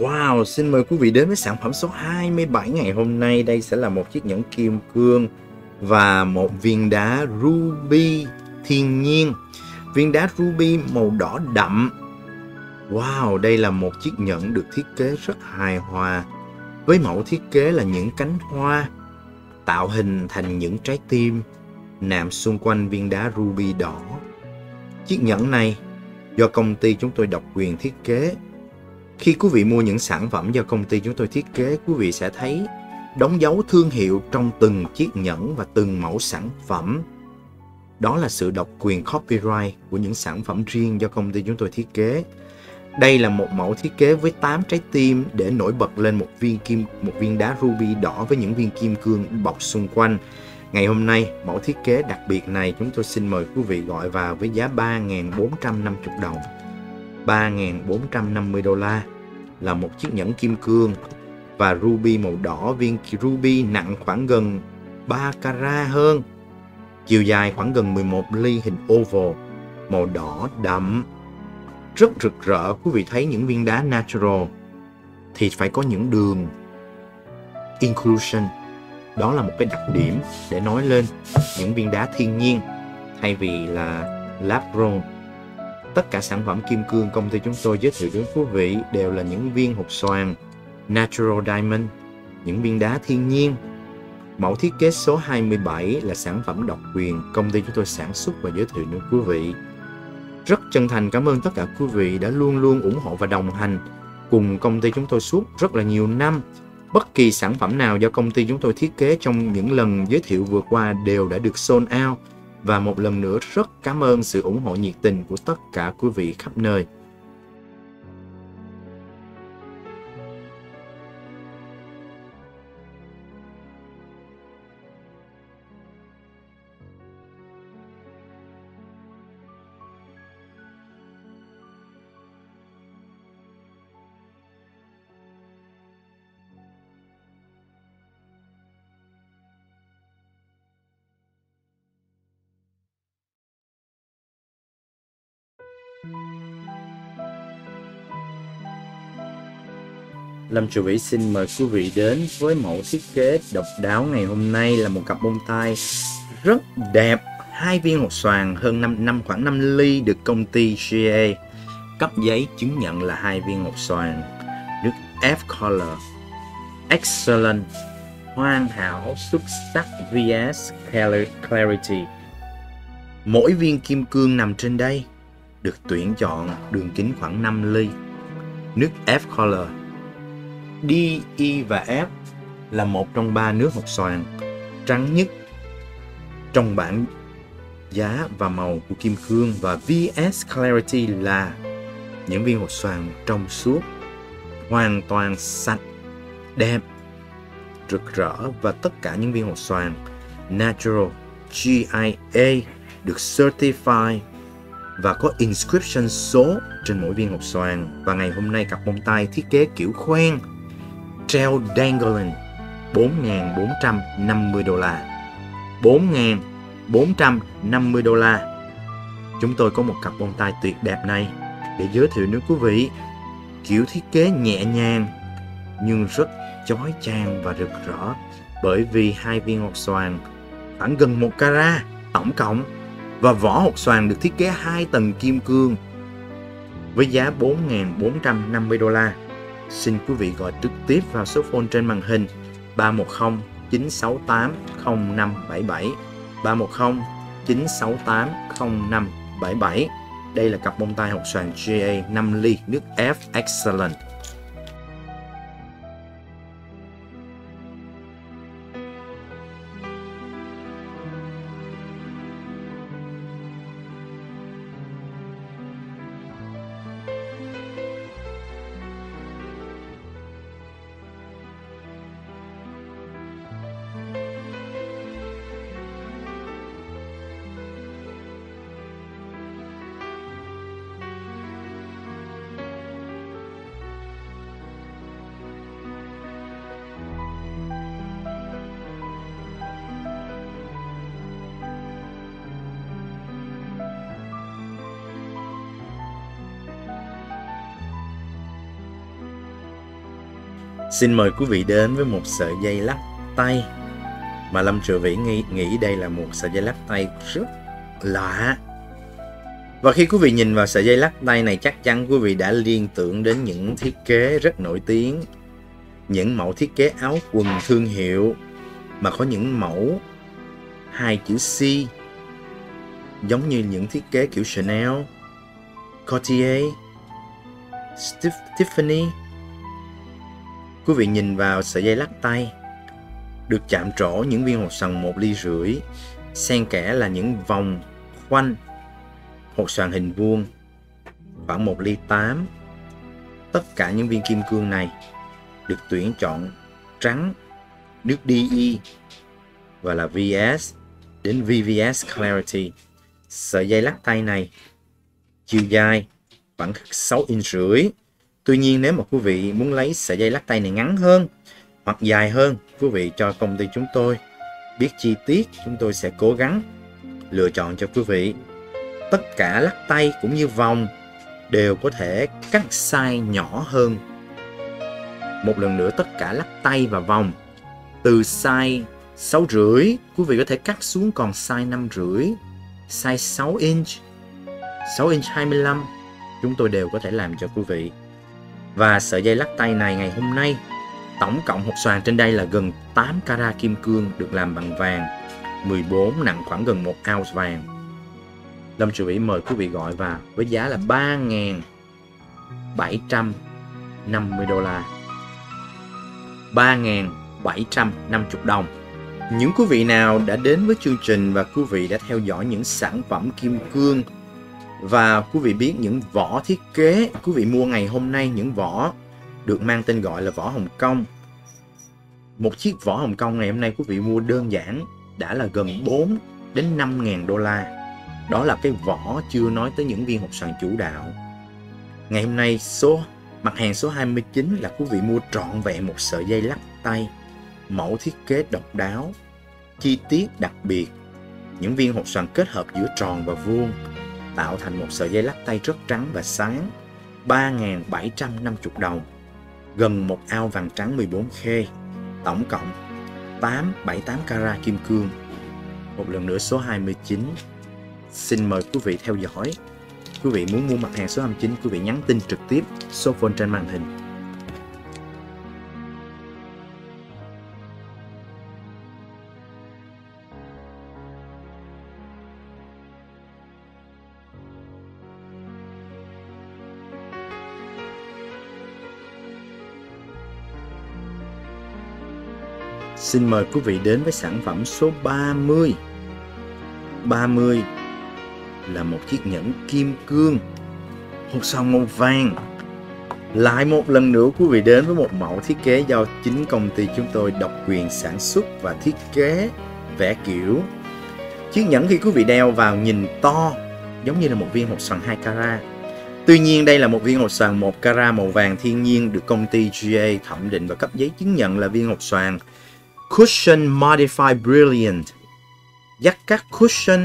Wow, xin mời quý vị đến với sản phẩm số hai mươi bảy ngày hôm nay. Đây sẽ là một chiếc nhẫn kim cương và một viên đá ruby thiên nhiên. Viên đá ruby màu đỏ đậm. Wow, đây là một chiếc nhẫn được thiết kế rất hài hòa, với mẫu thiết kế là những cánh hoa tạo hình thành những trái tim nằm xung quanh viên đá ruby đỏ. Chiếc nhẫn này do công ty chúng tôi độc quyền thiết kế. Khi quý vị mua những sản phẩm do công ty chúng tôi thiết kế, quý vị sẽ thấy đóng dấu thương hiệu trong từng chiếc nhẫn và từng mẫu sản phẩm. Đó là sự độc quyền copyright của những sản phẩm riêng do công ty chúng tôi thiết kế. Đây là một mẫu thiết kế với tám trái tim để nổi bật lên một viên kim, một viên đá ruby đỏ với những viên kim cương bọc xung quanh. Ngày hôm nay, mẫu thiết kế đặc biệt này chúng tôi xin mời quý vị gọi vào với giá ba nghìn bốn trăm năm mươi đồng. ba nghìn bốn trăm năm mươi đô la, là một chiếc nhẫn kim cương và ruby màu đỏ, viên ruby nặng khoảng gần ba carat hơn, chiều dài khoảng gần mười một ly, hình oval màu đỏ đậm, rất rực rỡ. Quý vị thấy những viên đá natural thì phải có những đường inclusion. Đó là một cái đặc điểm để nói lên những viên đá thiên nhiên thay vì là lab grown. Tất cả sản phẩm kim cương công ty chúng tôi giới thiệu đến quý vị đều là những viên hộp xoàn Natural Diamond, những viên đá thiên nhiên. Mẫu thiết kế số hai mươi bảy là sản phẩm độc quyền công ty chúng tôi sản xuất và giới thiệu đến quý vị. Rất chân thành cảm ơn tất cả quý vị đã luôn luôn ủng hộ và đồng hành cùng công ty chúng tôi suốt rất là nhiều năm. Bất kỳ sản phẩm nào do công ty chúng tôi thiết kế trong những lần giới thiệu vừa qua đều đã được sold out. Và một lần nữa rất cảm ơn sự ủng hộ nhiệt tình của tất cả quý vị khắp nơi. Lâm Trụ Vĩ xin mời quý vị đến với mẫu thiết kế độc đáo ngày hôm nay là một cặp bông tai rất đẹp, hai viên hột xoàn hơn năm năm khoảng năm ly được công ty giê a cấp giấy chứng nhận là hai viên hột xoàn nước F Color Excellent hoàn hảo xuất sắc vê ét Clarity. Mỗi viên kim cương nằm trên đây được tuyển chọn đường kính khoảng năm ly nước F Color. D, E và F là một trong ba nước hột xoàn trắng nhất trong bảng giá và màu của kim cương, và vê ét Clarity là những viên hột xoàn trong suốt, hoàn toàn sạch, đẹp, rực rỡ, và tất cả những viên hột xoàn Natural giê i a được Certified và có inscription số trên mỗi viên hột xoàn. Và ngày hôm nay cặp bông tai thiết kế kiểu khoen treo dangling bốn nghìn bốn trăm năm mươi đô la. bốn nghìn bốn trăm năm mươi đô la. Chúng tôi có một cặp bông tai tuyệt đẹp này để giới thiệu đến quý vị. Kiểu thiết kế nhẹ nhàng nhưng rất chói chang và rực rỡ, bởi vì hai viên hột xoàn khoảng gần một carat tổng cộng, và vỏ hột xoàn được thiết kế hai tầng kim cương với giá bốn nghìn bốn trăm năm mươi đô la. Xin quý vị gọi trực tiếp vào số phone trên màn hình ba một không chín sáu tám không năm bảy bảy, ba một không chín sáu tám không năm bảy bảy. Đây là cặp bông tai hột xoàn giê a năm ly nước F Excellent. Xin mời quý vị đến với một sợi dây lắc tay mà Lâm Trụ Vĩ nghĩ, nghĩ đây là một sợi dây lắc tay rất lạ. Và khi quý vị nhìn vào sợi dây lắc tay này, chắc chắn quý vị đã liên tưởng đến những thiết kế rất nổi tiếng, những mẫu thiết kế áo quần thương hiệu mà có những mẫu hai chữ C, giống như những thiết kế kiểu Chanel, Cartier, Tiffany. Quý vị nhìn vào sợi dây lắc tay được chạm trổ những viên hột xoàn một ly rưỡi, xen kẽ là những vòng khoanh hột xoàn hình vuông khoảng một ly tám. Tất cả những viên kim cương này được tuyển chọn trắng nước đê e và là vê ét đến vê vê ét Clarity. Sợi dây lắc tay này chiều dài khoảng sáu inch rưỡi. Tuy nhiên nếu mà quý vị muốn lấy sợi dây lắc tay này ngắn hơn hoặc dài hơn, quý vị cho công ty chúng tôi biết chi tiết, chúng tôi sẽ cố gắng lựa chọn cho quý vị. Tất cả lắc tay cũng như vòng đều có thể cắt size nhỏ hơn. Một lần nữa, tất cả lắc tay và vòng từ size sáu rưỡi, quý vị có thể cắt xuống còn size năm rưỡi, size sáu inch, sáu inch hai mươi lăm, chúng tôi đều có thể làm cho quý vị. Và sợi dây lắc tay này ngày hôm nay, tổng cộng hột xoàn trên đây là gần tám carat kim cương, được làm bằng vàng mười bốn, nặng khoảng gần một ounce vàng. Lâm Trụ Vĩ mời quý vị gọi vào với giá là ba nghìn bảy trăm năm mươi đô la. ba nghìn bảy trăm năm mươi đồng. Những quý vị nào đã đến với chương trình và quý vị đã theo dõi những sản phẩm kim cương và quý vị biết những vỏ thiết kế quý vị mua ngày hôm nay, những vỏ được mang tên gọi là vỏ Hồng Kông. Một chiếc vỏ Hồng Kông ngày hôm nay quý vị mua đơn giản đã là gần bốn đến năm nghìn đô la. Đó là cái vỏ, chưa nói tới những viên hộp sàn chủ đạo. Ngày hôm nay số mặt hàng số hai mươi chín là quý vị mua trọn vẹn một sợi dây lắc tay, mẫu thiết kế độc đáo, chi tiết đặc biệt. Những viên hộp xoàn kết hợp giữa tròn và vuông tạo thành một sợi dây lắc tay rất trắng và sáng. Ba nghìn bảy trăm năm mươi đồng, gần một ao vàng trắng mười bốn k, tổng cộng tám bảy tám carat kim cương. Một lần nữa số hai mươi chín. Xin mời quý vị theo dõi. Quý vị muốn mua mặt hàng số hai mươi chín, quý vị nhắn tin trực tiếp số phone trên màn hình. Xin mời quý vị đến với sản phẩm số ba mươi. ba mươi là một chiếc nhẫn kim cương, hộp son màu vàng. Lại một lần nữa quý vị đến với một mẫu thiết kế do chính công ty chúng tôi độc quyền sản xuất và thiết kế, vẽ kiểu. Chiếc nhẫn khi quý vị đeo vào nhìn to, giống như là một viên hộp xoàn hai carat. Tuy nhiên đây là một viên hộp xoàn một carat màu vàng thiên nhiên, được công ty giê a thẩm định và cấp giấy chứng nhận là viên hộp xoàn Cushion Modified Brilliant, dắt các Cushion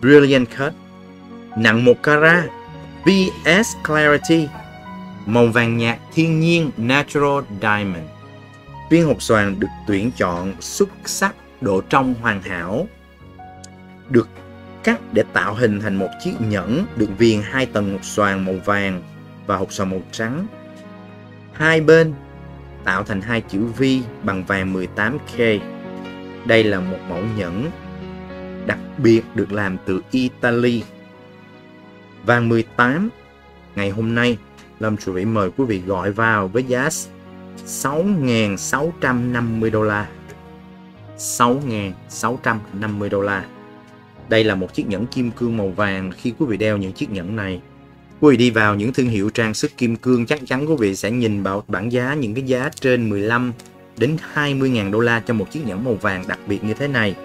Brilliant Cut, nặng một carat, vê ét Clarity, màu vàng nhạt thiên nhiên Natural Diamond. Viên hộp xoàn được tuyển chọn xuất sắc, độ trong hoàn hảo, được cắt để tạo hình thành một chiếc nhẫn, được viền hai tầng hộp xoàn màu vàng và hộp xoàn màu trắng. Hai bên tạo thành hai chữ V bằng vàng mười tám k. Đây là một mẫu nhẫn đặc biệt được làm từ Italy. Vàng mười tám ngày hôm nay Lâm Chủ Vĩ mời quý vị gọi vào với giá sáu nghìn sáu trăm năm mươi đô la. sáu nghìn sáu trăm năm mươi đô la. Đây là một chiếc nhẫn kim cương màu vàng. Khi quý vị đeo những chiếc nhẫn này, quý vị đi vào những thương hiệu trang sức kim cương, chắc chắn quý vị sẽ nhìn vào bảng giá những cái giá trên mười lăm đến hai mươi nghìn đô la cho một chiếc nhẫn màu vàng đặc biệt như thế này.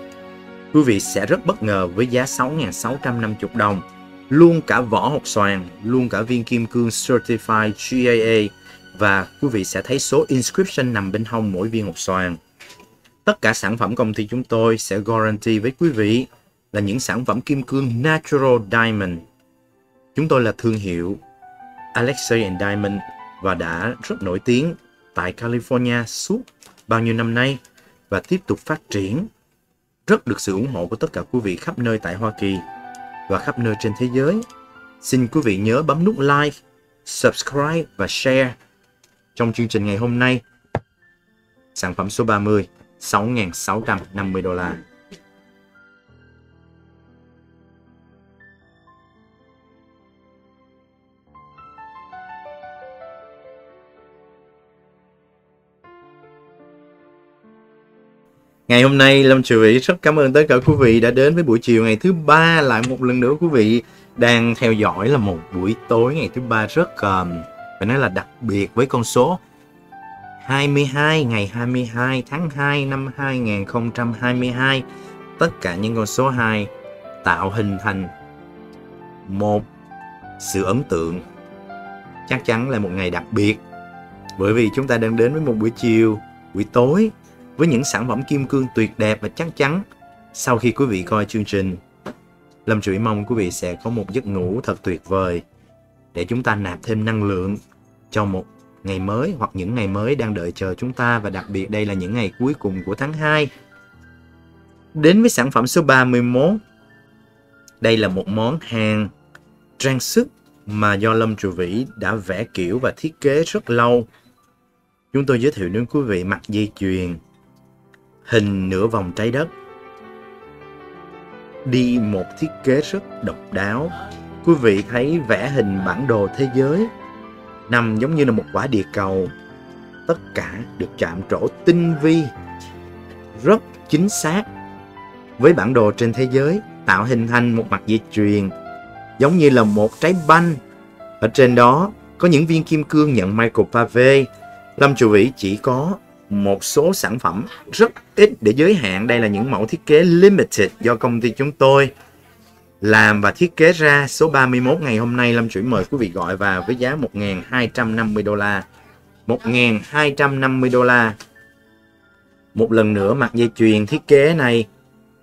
Quý vị sẽ rất bất ngờ với giá sáu nghìn sáu trăm năm mươi đồng, luôn cả vỏ hộp xoàn, luôn cả viên kim cương Certified giê a. Và quý vị sẽ thấy số inscription nằm bên hông mỗi viên hộp xoàn. Tất cả sản phẩm công ty chúng tôi sẽ guarantee với quý vị là những sản phẩm kim cương Natural Diamond. Chúng tôi là thương hiệu Alexei and Diamond và đã rất nổi tiếng tại California suốt bao nhiêu năm nay và tiếp tục phát triển. Rất được sự ủng hộ của tất cả quý vị khắp nơi tại Hoa Kỳ và khắp nơi trên thế giới. Xin quý vị nhớ bấm nút like, subscribe và share. Trong chương trình ngày hôm nay, sản phẩm số ba mươi, sáu nghìn sáu trăm năm mươi đô la. Ngày hôm nay Lâm Triệu Vĩ rất cảm ơn tất cả quý vị đã đến với buổi chiều ngày thứ ba. Lại một lần nữa quý vị đang theo dõi là một buổi tối ngày thứ ba rất uh, phải nói là đặc biệt, với con số hai mươi hai, ngày hai mươi hai tháng hai năm hai nghìn không trăm hai mươi hai. Tất cả những con số hai tạo hình thành một sự ấn tượng. Chắc chắn là một ngày đặc biệt, bởi vì chúng ta đang đến với một buổi chiều, buổi tối, với những sản phẩm kim cương tuyệt đẹp. Và chắc chắn sau khi quý vị coi chương trình, Lâm Chủ Vĩ mong quý vị sẽ có một giấc ngủ thật tuyệt vời để chúng ta nạp thêm năng lượng cho một ngày mới hoặc những ngày mới đang đợi chờ chúng ta. Và đặc biệt đây là những ngày cuối cùng của tháng hai. Đến với sản phẩm số ba mươi mốt. Đây là một món hàng trang sức mà do Lâm Chủ Vĩ đã vẽ kiểu và thiết kế rất lâu. Chúng tôi giới thiệu đến quý vị mặt dây chuyền hình nửa vòng trái đất, đi một thiết kế rất độc đáo. Quý vị thấy vẽ hình bản đồ thế giới nằm giống như là một quả địa cầu. tất cả được chạm trổ tinh vi, rất chính xác với bản đồ trên thế giới, tạo hình thành một mặt dây chuyền giống như là một trái banh. Ở trên đó có những viên kim cương nhận Michael Pave. Lâm Trụ Vĩ chỉ có một số sản phẩm rất ít để giới hạn. Đây là những mẫu thiết kế limited do công ty chúng tôi làm và thiết kế ra. Số ba mươi mốt ngày hôm nay Lâm Trụ Vĩ mời quý vị gọi vào với giá một nghìn hai trăm năm mươi đô la. một nghìn hai trăm năm mươi đô la. Một lần nữa, mặt dây chuyền thiết kế này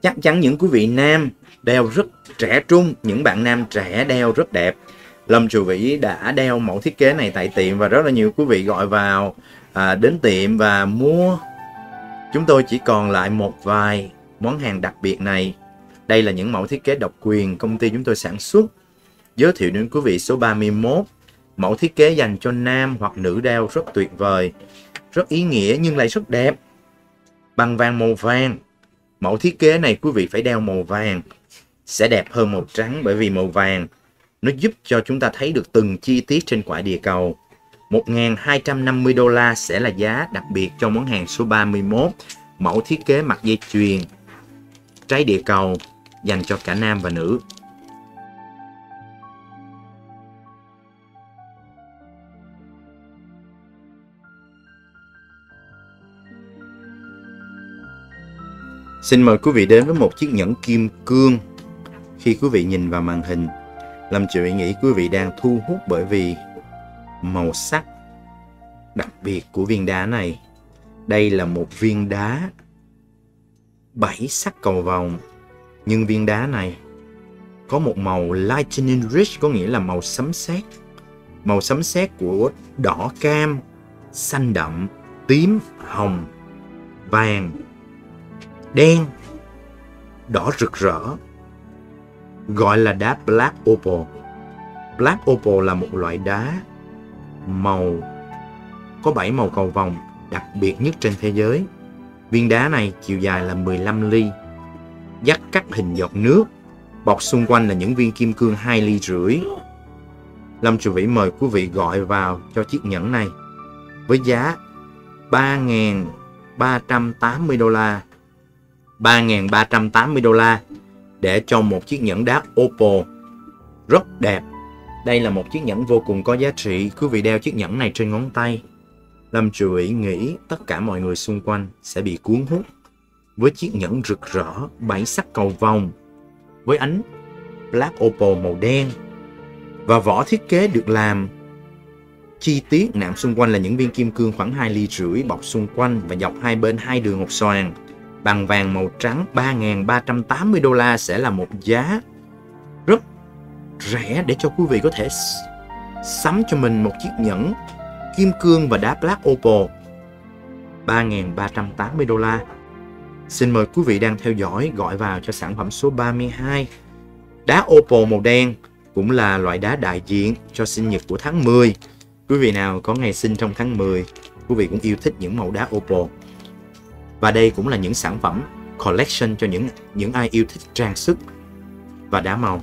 chắc chắn những quý vị nam đeo rất trẻ trung, những bạn nam trẻ đeo rất đẹp. Lâm Trụ Vĩ đã đeo mẫu thiết kế này tại tiệm và rất là nhiều quý vị gọi vào à, đến tiệm và mua. Chúng tôi chỉ còn lại một vài món hàng đặc biệt này. Đây là những mẫu thiết kế độc quyền công ty chúng tôi sản xuất. Giới thiệu đến quý vị số ba mươi mốt, mẫu thiết kế dành cho nam hoặc nữ đeo rất tuyệt vời, rất ý nghĩa nhưng lại rất đẹp. Bằng vàng màu vàng. Mẫu thiết kế này quý vị phải đeo màu vàng sẽ đẹp hơn màu trắng, bởi vì màu vàng nó giúp cho chúng ta thấy được từng chi tiết trên quả địa cầu. một nghìn hai trăm năm mươi đô la sẽ là giá đặc biệt cho món hàng số ba mươi mốt, mẫu thiết kế mặt dây chuyền trái địa cầu dành cho cả nam và nữ. Xin mời quý vị đến với một chiếc nhẫn kim cương. Khi quý vị nhìn vào màn hình, Lâm Trụ Vĩ nghĩ quý vị đang thu hút bởi vì màu sắc đặc biệt của viên đá này. Đây là một viên đá bảy sắc cầu vồng, nhưng viên đá này có một màu lightning rich, có nghĩa là màu sấm sét. Màu sấm sét của đỏ cam, xanh đậm, tím, hồng, vàng, đen, đỏ rực rỡ, gọi là đá Black Opal. Black Opal là một loại đá màu có bảy màu cầu vồng đặc biệt nhất trên thế giới. Viên đá này chiều dài là mười lăm ly, dắt cắt hình giọt nước, bọc xung quanh là những viên kim cương hai ly rưỡi. Lâm Trụ Vĩ mời quý vị gọi vào cho chiếc nhẫn này với giá ba nghìn ba trăm tám mươi đô la. ba nghìn ba trăm tám mươi đô la để cho một chiếc nhẫn đá opal rất đẹp. Đây là một chiếc nhẫn vô cùng có giá trị. Quý vị đeo chiếc nhẫn này trên ngón tay, Lâm Trụ Vĩ nghĩ tất cả mọi người xung quanh sẽ bị cuốn hút với chiếc nhẫn rực rỡ bảy sắc cầu vồng với ánh black opal màu đen, và vỏ thiết kế được làm chi tiết. Nạm xung quanh là những viên kim cương khoảng hai ly rưỡi, bọc xung quanh và dọc hai bên hai đường hột xoàn. Bằng vàng màu trắng, ba nghìn ba trăm tám mươi đô la sẽ là một giá rất rẻ để cho quý vị có thể sắm cho mình một chiếc nhẫn kim cương và đá Black Opal. ba nghìn ba trăm tám mươi đô la. Xin mời quý vị đang theo dõi gọi vào cho sản phẩm số ba mươi hai. Đá opal màu đen cũng là loại đá đại diện cho sinh nhật của tháng mười. Quý vị nào có ngày sinh trong tháng mười, quý vị cũng yêu thích những màu đá opal. Và đây cũng là những sản phẩm collection cho những những ai yêu thích trang sức và đá màu.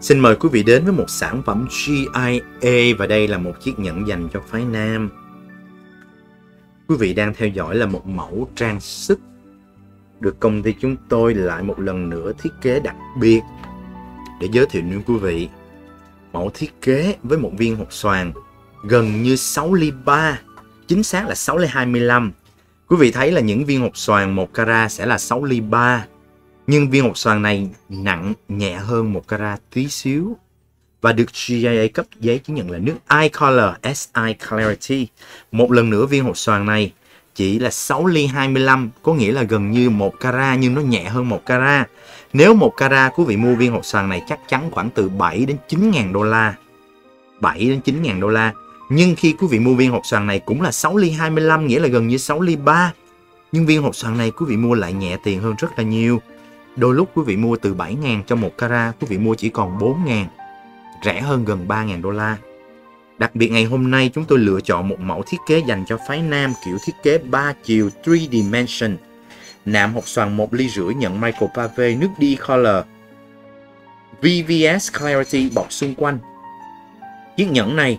Xin mời quý vị đến với một sản phẩm giê i a, và đây là một chiếc nhẫn dành cho phái nam. Quý vị đang theo dõi là một mẫu trang sức được công ty chúng tôi lại một lần nữa thiết kế đặc biệt để giới thiệu đến quý vị. Mẫu thiết kế với một viên hột xoàn gần như sáu ly ba, chính xác là sáu ly hai mươi lăm. Quý vị thấy là những viên hột xoàn một carat sẽ là sáu ly ba. Nhưng viên hột xoàn này nặng nhẹ hơn một carat tí xíu và được giê i a cấp giấy chứng nhận là nước Eye Color ét i Clarity. Một lần nữa, viên hột xoàn này chỉ là sáu ly hai mươi lăm, có nghĩa là gần như một carat nhưng nó nhẹ hơn một carat. Nếu một carat quý vị mua viên hột xoàn này chắc chắn khoảng từ bảy đến chín ngàn đô la. bảy đến chín ngàn đô la. Nhưng khi quý vị mua viên hột xoàn này cũng là sáu ly hai mươi lăm, nghĩa là gần như sáu ly ba. Nhưng viên hột xoàn này quý vị mua lại nhẹ tiền hơn rất là nhiều. Đôi lúc quý vị mua từ bảy ngàn cho một cara, quý vị mua chỉ còn bốn ngàn, rẻ hơn gần ba ngàn đô la. Đặc biệt ngày hôm nay chúng tôi lựa chọn một mẫu thiết kế dành cho phái nam, kiểu thiết kế ba chiều three dimension. Nạm hột xoàn một ly rưỡi nhận Michael Pave, nước D Color, vê vê ét Clarity bọc xung quanh. Chiếc nhẫn này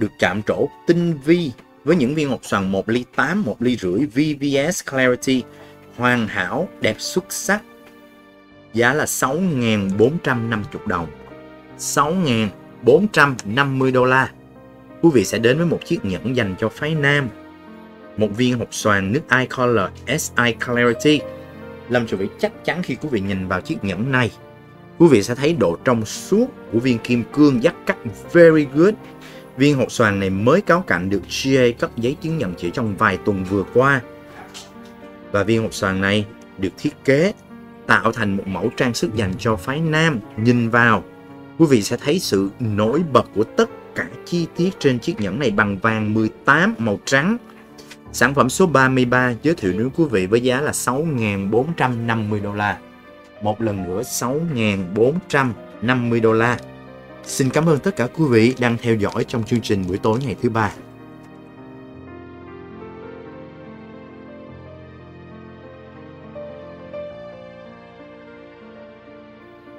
được chạm trổ tinh vi với những viên hột xoàn một ly tám, một ly rưỡi vê vê ét Clarity hoàn hảo, đẹp xuất sắc. Giá là sáu ngàn bốn trăm năm mươi đồng, sáu ngàn bốn trăm năm mươi đô la. Quý vị sẽ đến với một chiếc nhẫn dành cho phái nam, một viên hột xoàn nước Eye Color ét i Clarity. Làm cho vị chắc chắn khi quý vị nhìn vào chiếc nhẫn này, quý vị sẽ thấy độ trong suốt của viên kim cương, dắt cắt very good. Viên hột xoàn này mới cáo cạnh được giê a cấp giấy chứng nhận chỉ trong vài tuần vừa qua. Và viên hột xoàn này được thiết kế tạo thành một mẫu trang sức dành cho phái nam. Nhìn vào, quý vị sẽ thấy sự nổi bật của tất cả chi tiết trên chiếc nhẫn này bằng vàng mười tám màu trắng. Sản phẩm số ba mươi ba giới thiệu đến quý vị với giá là sáu ngàn bốn trăm năm mươi đô la. Một lần nữa sáu ngàn bốn trăm năm mươi đô la. Xin cảm ơn tất cả quý vị đang theo dõi trong chương trình buổi tối ngày thứ ba.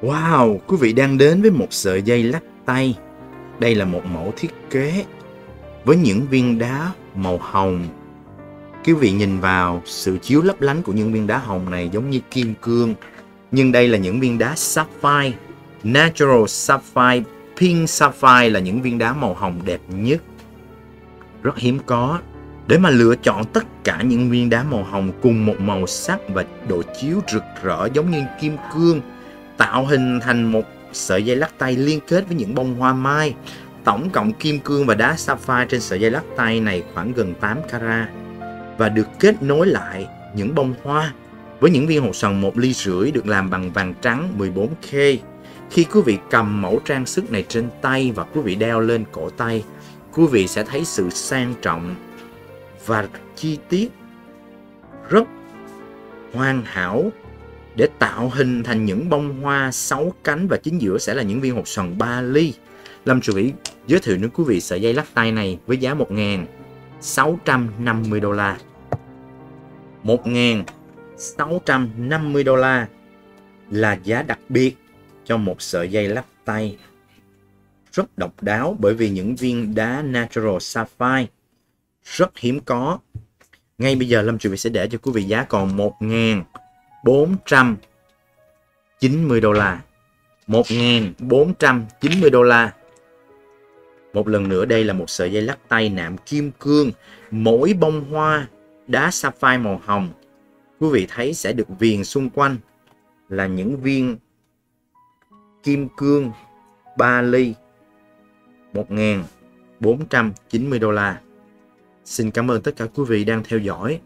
Wow, quý vị đang đến với một sợi dây lắc tay. Đây là một mẫu thiết kế với những viên đá màu hồng. Quý vị nhìn vào sự chiếu lấp lánh của những viên đá hồng này giống như kim cương. Nhưng đây là những viên đá sapphire, natural sapphire, pink sapphire là những viên đá màu hồng đẹp nhất. Rất hiếm có. Để mà lựa chọn tất cả những viên đá màu hồng cùng một màu sắc và độ chiếu rực rỡ giống như kim cương, tạo hình thành một sợi dây lắc tay liên kết với những bông hoa mai. Tổng cộng kim cương và đá sapphire trên sợi dây lắc tay này khoảng gần tám carat và được kết nối lại những bông hoa với những viên hột xoàn một ly rưỡi được làm bằng vàng trắng mười bốn K. Khi quý vị cầm mẫu trang sức này trên tay và quý vị đeo lên cổ tay, quý vị sẽ thấy sự sang trọng và chi tiết rất hoàn hảo để tạo hình thành những bông hoa sáu cánh, và chính giữa sẽ là những viên hột xoàn ba ly. Lâm Chủ Vĩ giới thiệu đến quý vị sợi dây lắc tay này với giá một ngàn sáu trăm năm mươi đô la. một ngàn sáu trăm năm mươi đô la là giá đặc biệt cho một sợi dây lắc tay rất độc đáo, bởi vì những viên đá natural sapphire rất hiếm có. Ngay bây giờ Lâm Chủ Vĩ sẽ để cho quý vị giá còn một ngàn bốn trăm chín mươi đô la. một ngàn bốn trăm chín mươi đô la. Một lần nữa, đây là một sợi dây lắc tay nạm kim cương. Mỗi bông hoa đá sapphire màu hồng, quý vị thấy sẽ được viền xung quanh là những viên kim cương ba ly. một ngàn bốn trăm chín mươi đô la. Xin cảm ơn tất cả quý vị đang theo dõi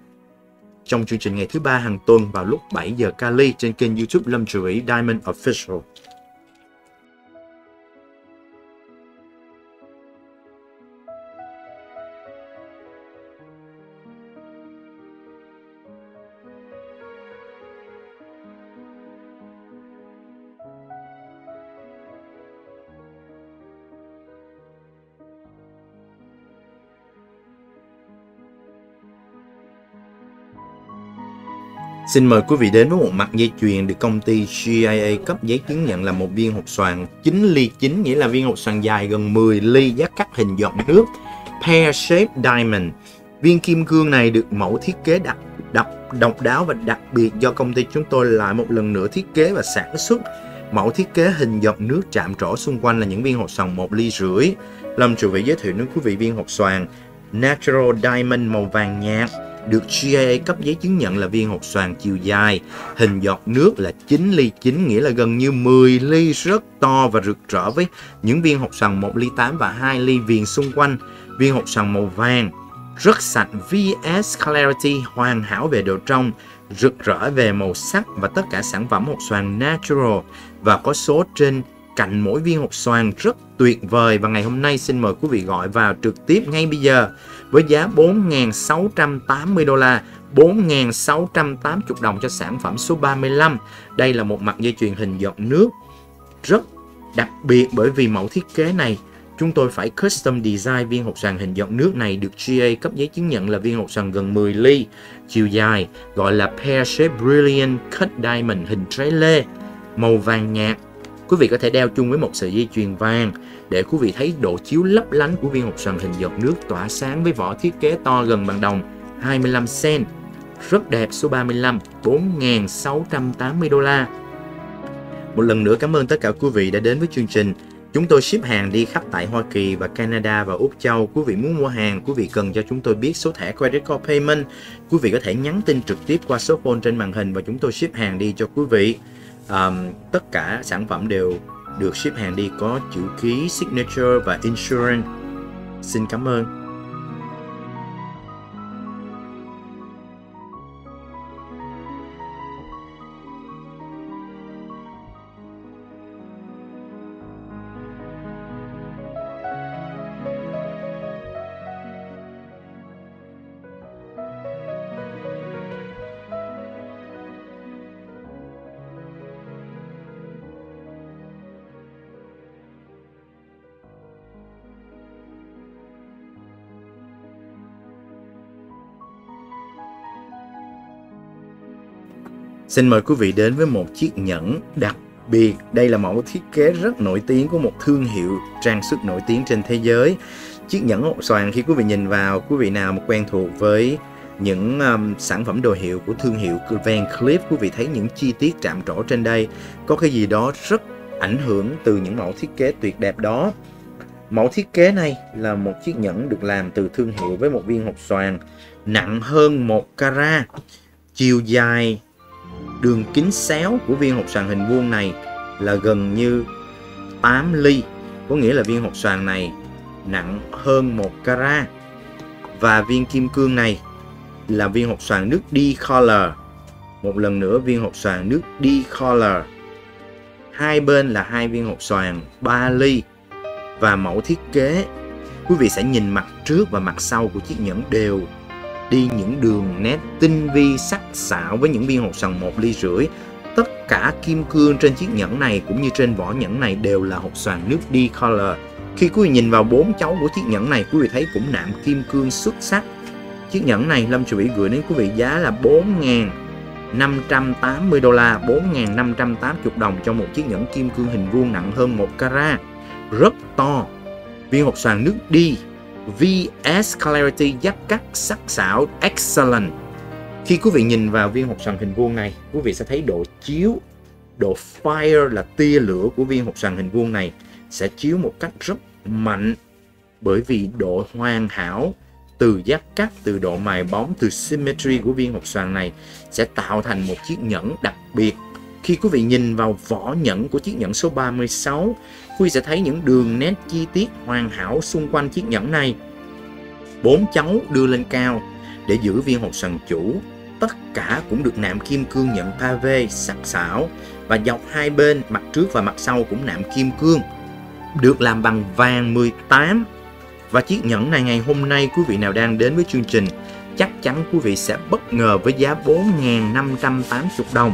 trong chương trình ngày thứ ba hàng tuần vào lúc bảy giờ Cali trên kênh YouTube Lâm Chủ Vĩ Diamond Official. Xin mời quý vị đến với một mặt dây chuyền được công ty giê a cấp giấy chứng nhận là một viên hột xoàn chín ly chín, nghĩa là viên hột xoàn dài gần mười ly, giá cắt hình giọt nước, pear shape diamond. Viên kim cương này được mẫu thiết kế đặc, đặc độc đáo và đặc biệt do công ty chúng tôi lại một lần nữa thiết kế và sản xuất. Mẫu thiết kế hình giọt nước chạm trổ xung quanh là những viên hột xoàn một ly rưỡi. Lâm Chủ Vĩ giới thiệu đến quý vị viên hột xoàn natural diamond màu vàng nhạt, được giê a cấp giấy chứng nhận là viên hột xoàn chiều dài hình giọt nước là chín ly chín, nghĩa là gần như mười ly, rất to và rực rỡ với những viên hột xoàn một ly tám và hai ly, viền xung quanh. Viên hột xoàn màu vàng rất sạch, vê ét Clarity hoàn hảo về độ trong, rực rỡ về màu sắc, và tất cả sản phẩm hột xoàn natural và có số trên cạnh mỗi viên hột xoàn rất tuyệt vời. Và ngày hôm nay xin mời quý vị gọi vào trực tiếp ngay bây giờ với giá bốn ngàn sáu trăm tám mươi đô la. bốn nghìn sáu trăm tám mươi đồng cho sản phẩm số ba mươi lăm. Đây là một mặt dây chuyền hình giọt nước rất đặc biệt, bởi vì mẫu thiết kế này chúng tôi phải custom design. Viên hột xoàn hình giọt nước này được giê a cấp giấy chứng nhận là viên hột xoàn gần mười ly, chiều dài gọi là Pear Shape Brilliant Cut Diamond, hình trái lê, màu vàng nhạt. Quý vị có thể đeo chung với một sợi dây chuyền vàng để quý vị thấy độ chiếu lấp lánh của viên hột xoàn hình giọt nước tỏa sáng, với vỏ thiết kế to gần bằng đồng hai mươi lăm xen-ti-mét. Rất đẹp, số ba mươi lăm, bốn nghìn sáu trăm tám mươi đô la. Một lần nữa cảm ơn tất cả quý vị đã đến với chương trình. Chúng tôi ship hàng đi khắp tại Hoa Kỳ và Canada và Úc Châu. Quý vị muốn mua hàng, quý vị cần cho chúng tôi biết số thẻ Credit Card Payment. Quý vị có thể nhắn tin trực tiếp qua số phone trên màn hình và chúng tôi ship hàng đi cho quý vị. À, tất cả sản phẩm đều được ship hàng đi có chữ ký, signature và insurance. Xin cảm ơn. Xin mời quý vị đến với một chiếc nhẫn đặc biệt. Đây là mẫu thiết kế rất nổi tiếng của một thương hiệu trang sức nổi tiếng trên thế giới. Chiếc nhẫn hột xoàn khi quý vị nhìn vào, quý vị nào mà quen thuộc với những um, sản phẩm đồ hiệu của thương hiệu Van Cleef, quý vị thấy những chi tiết trạm trổ trên đây có cái gì đó rất ảnh hưởng từ những mẫu thiết kế tuyệt đẹp đó. Mẫu thiết kế này là một chiếc nhẫn được làm từ thương hiệu với một viên hột xoàn nặng hơn một carat, chiều dài. Đường kính xéo của viên hột xoàn hình vuông này là gần như tám ly, có nghĩa là viên hột xoàn này nặng hơn một carat. Và viên kim cương này là viên hột xoàn nước D-Color. Một lần nữa, viên hột xoàn nước D-Color. Hai bên là hai viên hột xoàn ba ly. Và mẫu thiết kế, quý vị sẽ nhìn mặt trước và mặt sau của chiếc nhẫn đều đi những đường nét tinh vi sắc sảo với những viên hột xoàn một ly rưỡi. Tất cả kim cương trên chiếc nhẫn này cũng như trên vỏ nhẫn này đều là hột xoàn nước D-Color. Khi quý vị nhìn vào bốn chấu của chiếc nhẫn này, quý vị thấy cũng nạm kim cương xuất sắc. Chiếc nhẫn này Lâm Chủ Vĩ gửi đến quý vị giá là bốn nghìn năm trăm tám mươi đô la, bốn nghìn năm trăm tám mươi đồng cho một chiếc nhẫn kim cương hình vuông nặng hơn một carat, rất to. Viên hột xoàn nước D vê ét Clarity dắt cắt sắc sảo Excellent. Khi quý vị nhìn vào viên hột xoàn hình vuông này, quý vị sẽ thấy độ chiếu, độ fire là tia lửa của viên hột xoàn hình vuông này sẽ chiếu một cách rất mạnh, bởi vì độ hoàn hảo từ dắt cắt, từ độ mài bóng, từ symmetry của viên hột xoàn này sẽ tạo thành một chiếc nhẫn đặc biệt. Khi quý vị nhìn vào vỏ nhẫn của chiếc nhẫn số ba mươi sáu, quý vị sẽ thấy những đường nét chi tiết hoàn hảo xung quanh chiếc nhẫn này. Bốn chấu đưa lên cao để giữ viên hột xoàn chủ. Tất cả cũng được nạm kim cương nhẫn pave sắc sảo, và dọc hai bên, mặt trước và mặt sau cũng nạm kim cương, được làm bằng vàng mười tám. Và chiếc nhẫn này ngày hôm nay quý vị nào đang đến với chương trình, chắc chắn quý vị sẽ bất ngờ với giá bốn nghìn năm trăm tám mươi đồng.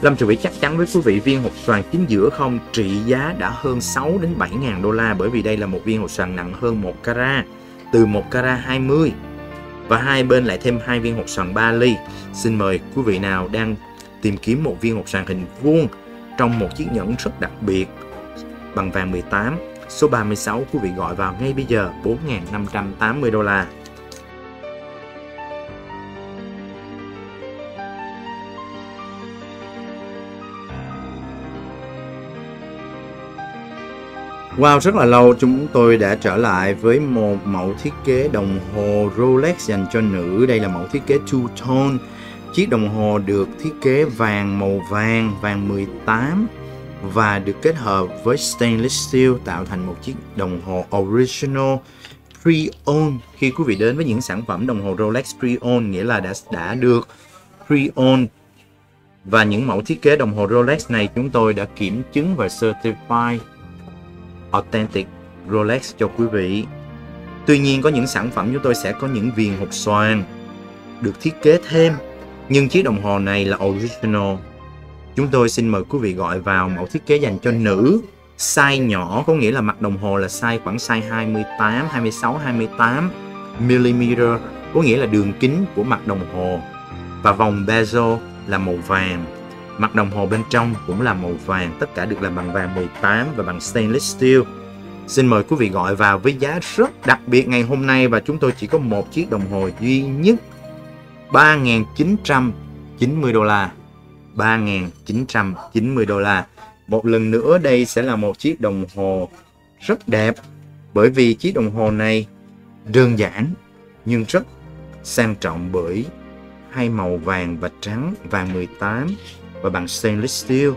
Lâm Trường Vĩ chắc chắn với quý vị viên hột xoàn chính giữa không trị giá đã hơn sáu đến bảy ngàn đô la, bởi vì đây là một viên hột xoàn nặng hơn một carat, từ một carat hai mươi, và hai bên lại thêm hai viên hột xoàn ba ly. Xin mời quý vị nào đang tìm kiếm một viên hột xoàn hình vuông trong một chiếc nhẫn rất đặc biệt bằng vàng mười tám, số ba mươi sáu, quý vị gọi vào ngay bây giờ, bốn nghìn năm trăm tám mươi đô la. Wow, rất là lâu chúng tôi đã trở lại với một mẫu thiết kế đồng hồ Rolex dành cho nữ. Đây là mẫu thiết kế two-tone. Chiếc đồng hồ được thiết kế vàng, màu vàng, vàng mười tám, và được kết hợp với stainless steel tạo thành một chiếc đồng hồ original pre-owned. Khi quý vị đến với những sản phẩm đồng hồ Rolex pre-owned, nghĩa là đã, đã được pre-owned. Và những mẫu thiết kế đồng hồ Rolex này chúng tôi đã kiểm chứng và certify Authentic Rolex cho quý vị. Tuy nhiên có những sản phẩm chúng tôi sẽ có những viền hột xoàn được thiết kế thêm, nhưng chiếc đồng hồ này là original. Chúng tôi xin mời quý vị gọi vào mẫu thiết kế dành cho nữ, size nhỏ, có nghĩa là mặt đồng hồ là size khoảng size hai mươi tám, hai mươi sáu, hai mươi tám mi li mét, có nghĩa là đường kính của mặt đồng hồ. Và vòng bezel là màu vàng, mặt đồng hồ bên trong cũng là màu vàng, tất cả được làm bằng vàng mười tám và bằng stainless steel. Xin mời quý vị gọi vào với giá rất đặc biệt ngày hôm nay, và chúng tôi chỉ có một chiếc đồng hồ duy nhất, ba nghìn chín trăm chín mươi đô la. ba nghìn chín trăm chín mươi đô la. Một lần nữa, đây sẽ là một chiếc đồng hồ rất đẹp, bởi vì chiếc đồng hồ này đơn giản nhưng rất sang trọng bởi hai màu vàng và trắng, vàng mười tám và bằng stainless steel.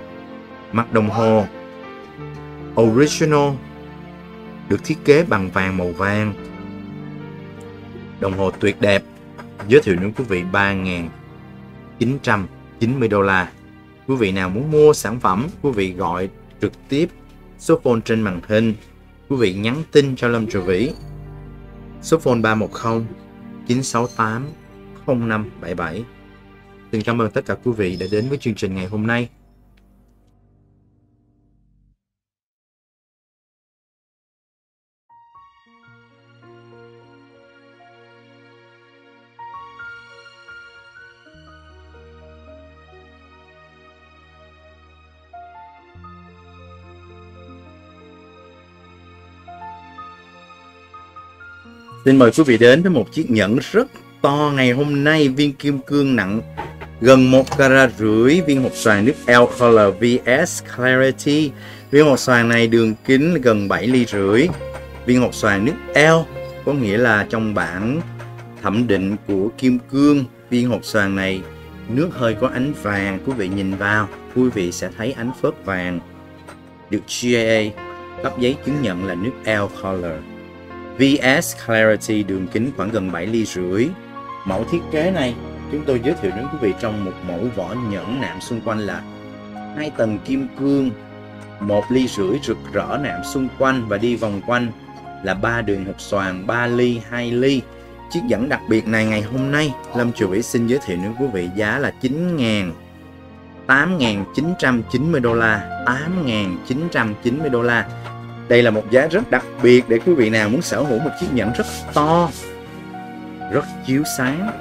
Mặt đồng hồ original được thiết kế bằng vàng màu vàng. Đồng hồ tuyệt đẹp, giới thiệu đến quý vị ba nghìn chín trăm chín mươi đô la. Quý vị nào muốn mua sản phẩm, quý vị gọi trực tiếp số phone trên màn hình. Quý vị nhắn tin cho Lâm Trường Vĩ, số phone ba một không chín sáu tám không năm bảy bảy. Xin cảm ơn tất cả quý vị đã đến với chương trình ngày hôm nay. Xin mời quý vị đến với một chiếc nhẫn rất to ngày hôm nay, viên kim cương nặng gần một carat rưỡi, viên hộp xoàn nước L Color vê ét Clarity. Viên hộp xoàn này đường kính gần bảy ly rưỡi. Viên hộp xoàn nước L có nghĩa là trong bản thẩm định của kim cương, viên hộp xoàn này nước hơi có ánh vàng. Quý vị nhìn vào, quý vị sẽ thấy ánh phớt vàng, được giê a a cấp giấy chứng nhận là nước L Color. vê ét Clarity đường kính khoảng gần bảy ly rưỡi. Mẫu thiết kế này chúng tôi giới thiệu đến quý vị trong một mẫu vỏ nhẫn nạm xung quanh là hai tầng kim cương, một ly rưỡi rực rỡ nạm xung quanh và đi vòng quanh là ba đường hộp xoàn ba ly, hai ly. Chiếc nhẫn đặc biệt này ngày hôm nay Lâm Trường Vĩ xin giới thiệu đến quý vị giá là chín nghìn tám trăm chín mươi đô la, tám nghìn chín trăm chín mươi đô la. Đây là một giá rất đặc biệt để quý vị nào muốn sở hữu một chiếc nhẫn rất to, rất chiếu sáng,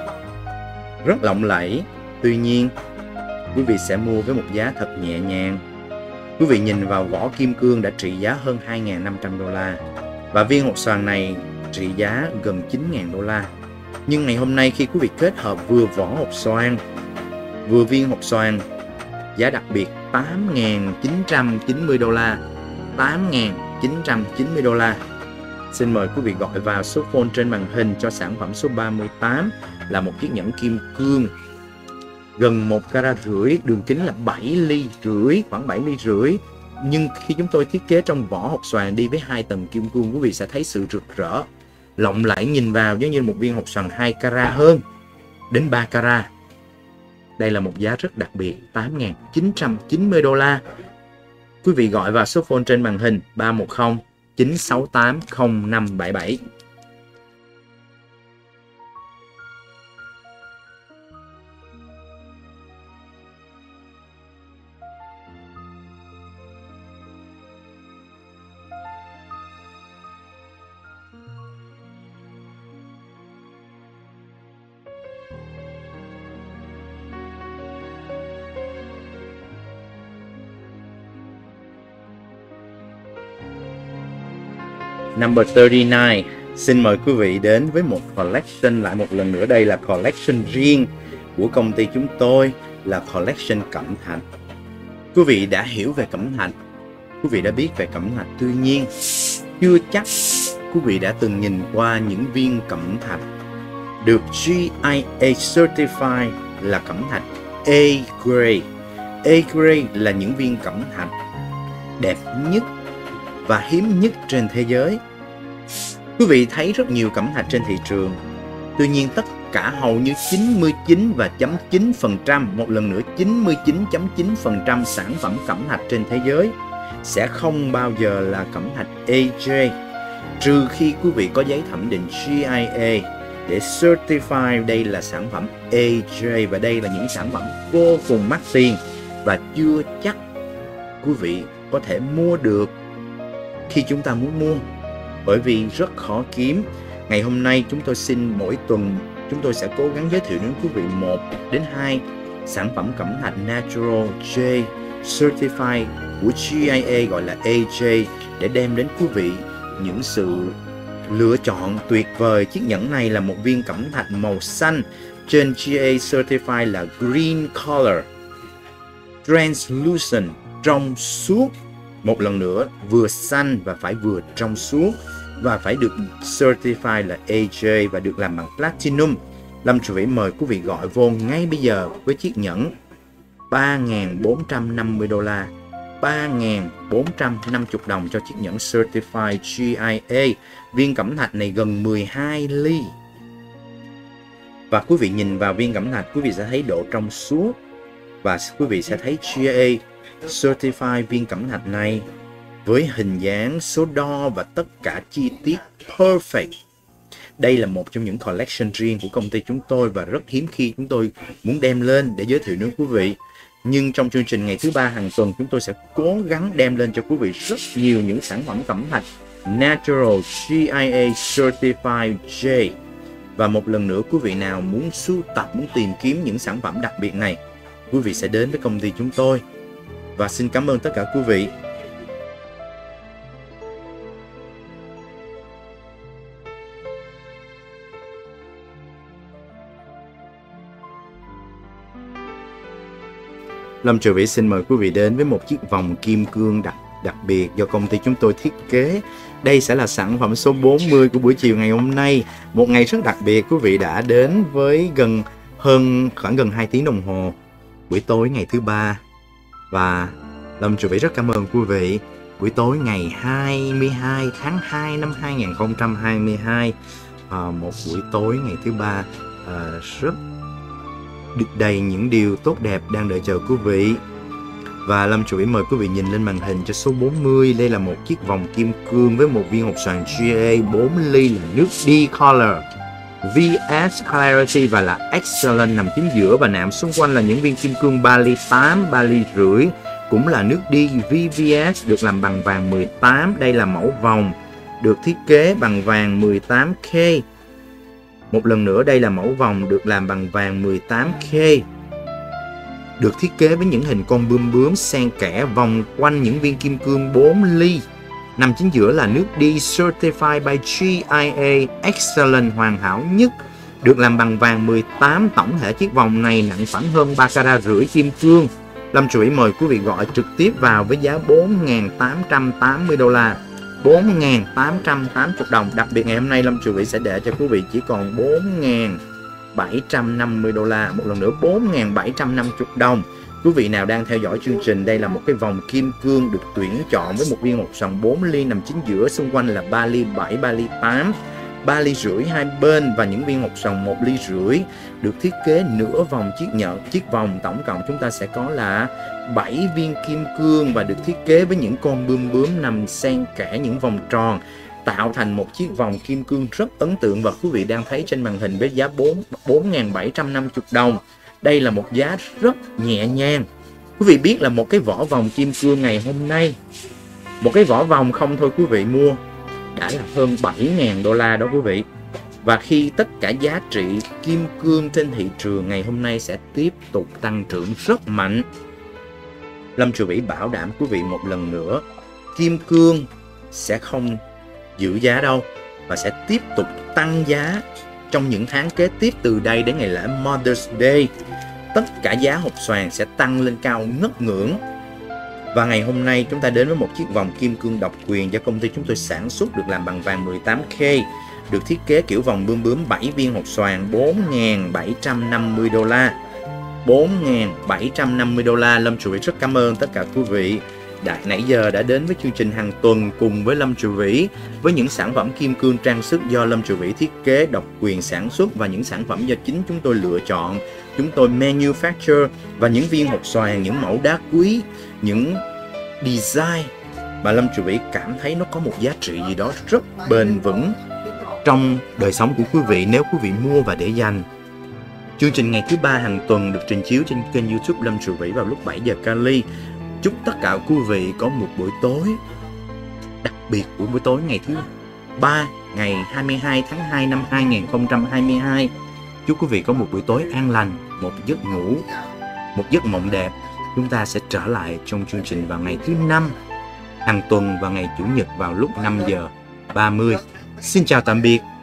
rất lộng lẫy. Tuy nhiên, quý vị sẽ mua với một giá thật nhẹ nhàng. Quý vị nhìn vào vỏ kim cương đã trị giá hơn hai nghìn năm trăm đô la và viên hộp xoàn này trị giá gần chín nghìn đô la. Nhưng ngày hôm nay khi quý vị kết hợp vừa vỏ hộp xoàn, vừa viên hộp xoàn, giá đặc biệt tám nghìn chín trăm chín mươi đô la. tám nghìn chín trăm chín mươi đô la. Xin mời quý vị gọi vào số phone trên màn hình cho sản phẩm số ba mươi tám, là một chiếc nhẫn kim cương gần một carat rưỡi, đường kính là bảy ly rưỡi, khoảng bảy ly rưỡi. Nhưng khi chúng tôi thiết kế trong vỏ hộp xoàn đi với hai tầng kim cương, quý vị sẽ thấy sự rực rỡ, lộng lẫy, nhìn vào giống như một viên hộp xoàn hai carat hơn, đến ba carat. Đây là một giá rất đặc biệt, tám nghìn chín trăm chín mươi đô la. Quý vị gọi vào số phone trên màn hình ba một không chín sáu tám không năm bảy bảy. Number ba mươi chín, xin mời quý vị đến với một collection lại một lần nữa. Đây là collection riêng của công ty chúng tôi, là collection cẩm thạch. Quý vị đã hiểu về cẩm thạch, quý vị đã biết về cẩm thạch, tuy nhiên chưa chắc quý vị đã từng nhìn qua những viên cẩm thạch được giê i a Certified là cẩm thạch A Grade. A Grade là những viên cẩm thạch đẹp nhất và hiếm nhất trên thế giới. Quý vị thấy rất nhiều cẩm thạch trên thị trường, tuy nhiên tất cả hầu như chín mươi chín và chấm chín phần trăm, một lần nữa chín mươi chín chấm chín phần trăm sản phẩm cẩm thạch trên thế giới sẽ không bao giờ là cẩm thạch a giê, trừ khi quý vị có giấy thẩm định giê i a để certify. Đây là sản phẩm a gi và đây là những sản phẩm vô cùng mắc tiền và chưa chắc quý vị có thể mua được khi chúng ta muốn mua, bởi vì rất khó kiếm. Ngày hôm nay chúng tôi xin mỗi tuần chúng tôi sẽ cố gắng giới thiệu đến quý vị một đến hai sản phẩm cẩm thạch Natural Jade Certified của gi i a gọi là a gi để đem đến quý vị những sự lựa chọn tuyệt vời. Chiếc nhẫn này là một viên cẩm thạch màu xanh, trên gi a Certified là Green Color Translucent, trong suốt. Một lần nữa, vừa xanh và phải vừa trong suốt, và phải được Certified là a gi và được làm bằng Platinum. Lâm Trụ Vĩ mời quý vị gọi vô ngay bây giờ với chiếc nhẫn ba nghìn bốn trăm năm mươi đô la, ba nghìn bốn trăm năm mươi đồng cho chiếc nhẫn Certified gi i a. Viên cẩm thạch này gần mười hai ly. Và quý vị nhìn vào viên cẩm thạch, quý vị sẽ thấy độ trong suốt. Và quý vị sẽ thấy gi i a Certified viên cẩm thạch này với hình dáng, số đo và tất cả chi tiết perfect. Đây là một trong những collection riêng của công ty chúng tôi và rất hiếm khi chúng tôi muốn đem lên để giới thiệu đến quý vị. Nhưng trong chương trình ngày thứ ba hàng tuần, chúng tôi sẽ cố gắng đem lên cho quý vị rất nhiều những sản phẩm cẩm thạch Natural gi i a Certified Jade. Và một lần nữa, quý vị nào muốn sưu tập, muốn tìm kiếm những sản phẩm đặc biệt này, quý vị sẽ đến với công ty chúng tôi. Và xin cảm ơn tất cả quý vị. Lâm Trụ Vĩ xin mời quý vị đến với một chiếc vòng kim cương đặc đặc biệt do công ty chúng tôi thiết kế. Đây sẽ là sản phẩm số bốn mươi của buổi chiều ngày hôm nay. Một ngày rất đặc biệt, quý vị đã đến với gần hơn khoảng gần hai tiếng đồng hồ buổi tối ngày thứ ba. Và Lâm Trụ Vĩ rất cảm ơn quý vị. Buổi tối ngày hai mươi hai tháng hai năm hai nghìn không trăm hai mươi hai, à, một buổi tối ngày thứ ba à, rất đầy những điều tốt đẹp đang đợi chờ quý vị. Và Lâm Trụ Vĩ mời quý vị nhìn lên màn hình cho số bốn mươi. Đây là một chiếc vòng kim cương với một viên hộp xoàn gi a bốn ly là nước D Color, vê ét Clarity và là Excellent nằm chính giữa, và nạm xung quanh là những viên kim cương ba ly tám, ba ly rưỡi cũng là nước D vê vê ét được làm bằng vàng mười tám. Đây là mẫu vòng được thiết kế bằng vàng mười tám K. Một lần nữa, đây là mẫu vòng được làm bằng vàng mười tám K, được thiết kế với những hình con bươm bướm xen kẽ vòng quanh những viên kim cương bốn ly. Nằm chính giữa là nước D Certified by gi i a Excellent, hoàn hảo nhất, được làm bằng vàng mười tám. Tổng thể chiếc vòng này nặng khoảng hơn ba carat rưỡi kim cương. Lâm Trụ Vĩ mời quý vị gọi trực tiếp vào với giá bốn nghìn tám trăm tám mươi đô la, bốn nghìn tám trăm tám mươi đồng. Đặc biệt ngày hôm nay Lâm Trụ Vĩ sẽ để cho quý vị chỉ còn bốn nghìn bảy trăm năm mươi đô la. Một lần nữa, bốn nghìn bảy trăm năm mươi đồng. Quý vị nào đang theo dõi chương trình, đây là một cái vòng kim cương được tuyển chọn với một viên hộp xoàn bốn ly nằm chính giữa, xung quanh là ba ly bảy, ba ly tám, ba ly rưỡi hai bên và những viên hộp xoàn một ly rưỡi, được thiết kế nửa vòng chiếc nhẫn. Chiếc vòng tổng cộng chúng ta sẽ có là bảy viên kim cương và được thiết kế với những con bươm bướm nằm xen kẽ những vòng tròn, tạo thành một chiếc vòng kim cương rất ấn tượng và quý vị đang thấy trên màn hình với giá bốn nghìn bảy trăm năm mươi đồng. Đây là một giá rất nhẹ nhàng. Quý vị biết là một cái vỏ vòng kim cương ngày hôm nay, một cái vỏ vòng không thôi quý vị mua đã là hơn bảy nghìn đô la đó quý vị. Và khi tất cả giá trị kim cương trên thị trường ngày hôm nay sẽ tiếp tục tăng trưởng rất mạnh. Lâm Trụ Vĩ bảo đảm quý vị một lần nữa, kim cương sẽ không giữ giá đâu và sẽ tiếp tục tăng giá trong những tháng kế tiếp. Từ đây đến ngày lễ Mother's Day, tất cả giá hộp xoàn sẽ tăng lên cao ngất ngưỡng. Và ngày hôm nay chúng ta đến với một chiếc vòng kim cương độc quyền do công ty chúng tôi sản xuất, được làm bằng vàng mười tám K, được thiết kế kiểu vòng bươm bướm, bảy viên hộp xoàn, bốn nghìn bảy trăm năm mươi đô la, bốn nghìn bảy trăm năm mươi đô la. Lâm Trụ Vĩ rất cảm ơn tất cả quý vị đã nãy giờ đã đến với chương trình hàng tuần cùng với Lâm Trụ Vĩ, với những sản phẩm kim cương trang sức do Lâm Trụ Vĩ thiết kế, độc quyền sản xuất và những sản phẩm do chính chúng tôi lựa chọn, chúng tôi manufacture, và những viên hộp xoàn, những mẫu đá quý, những design mà Lâm Trụ Vĩ cảm thấy nó có một giá trị gì đó rất bền vững trong đời sống của quý vị nếu quý vị mua và để dành. Chương trình ngày thứ ba hàng tuần được trình chiếu trên kênh YouTube Lâm Trụ Vĩ vào lúc bảy giờ Cali. Chúc tất cả quý vị có một buổi tối đặc biệt của buổi tối ngày thứ ba, ngày hai mươi hai tháng hai năm hai nghìn không trăm hai mươi hai. Chúc quý vị có một buổi tối an lành, một giấc ngủ, một giấc mộng đẹp. Chúng ta sẽ trở lại trong chương trình vào ngày thứ năm hàng tuần và ngày Chủ nhật vào lúc năm giờ ba mươi. Xin chào tạm biệt.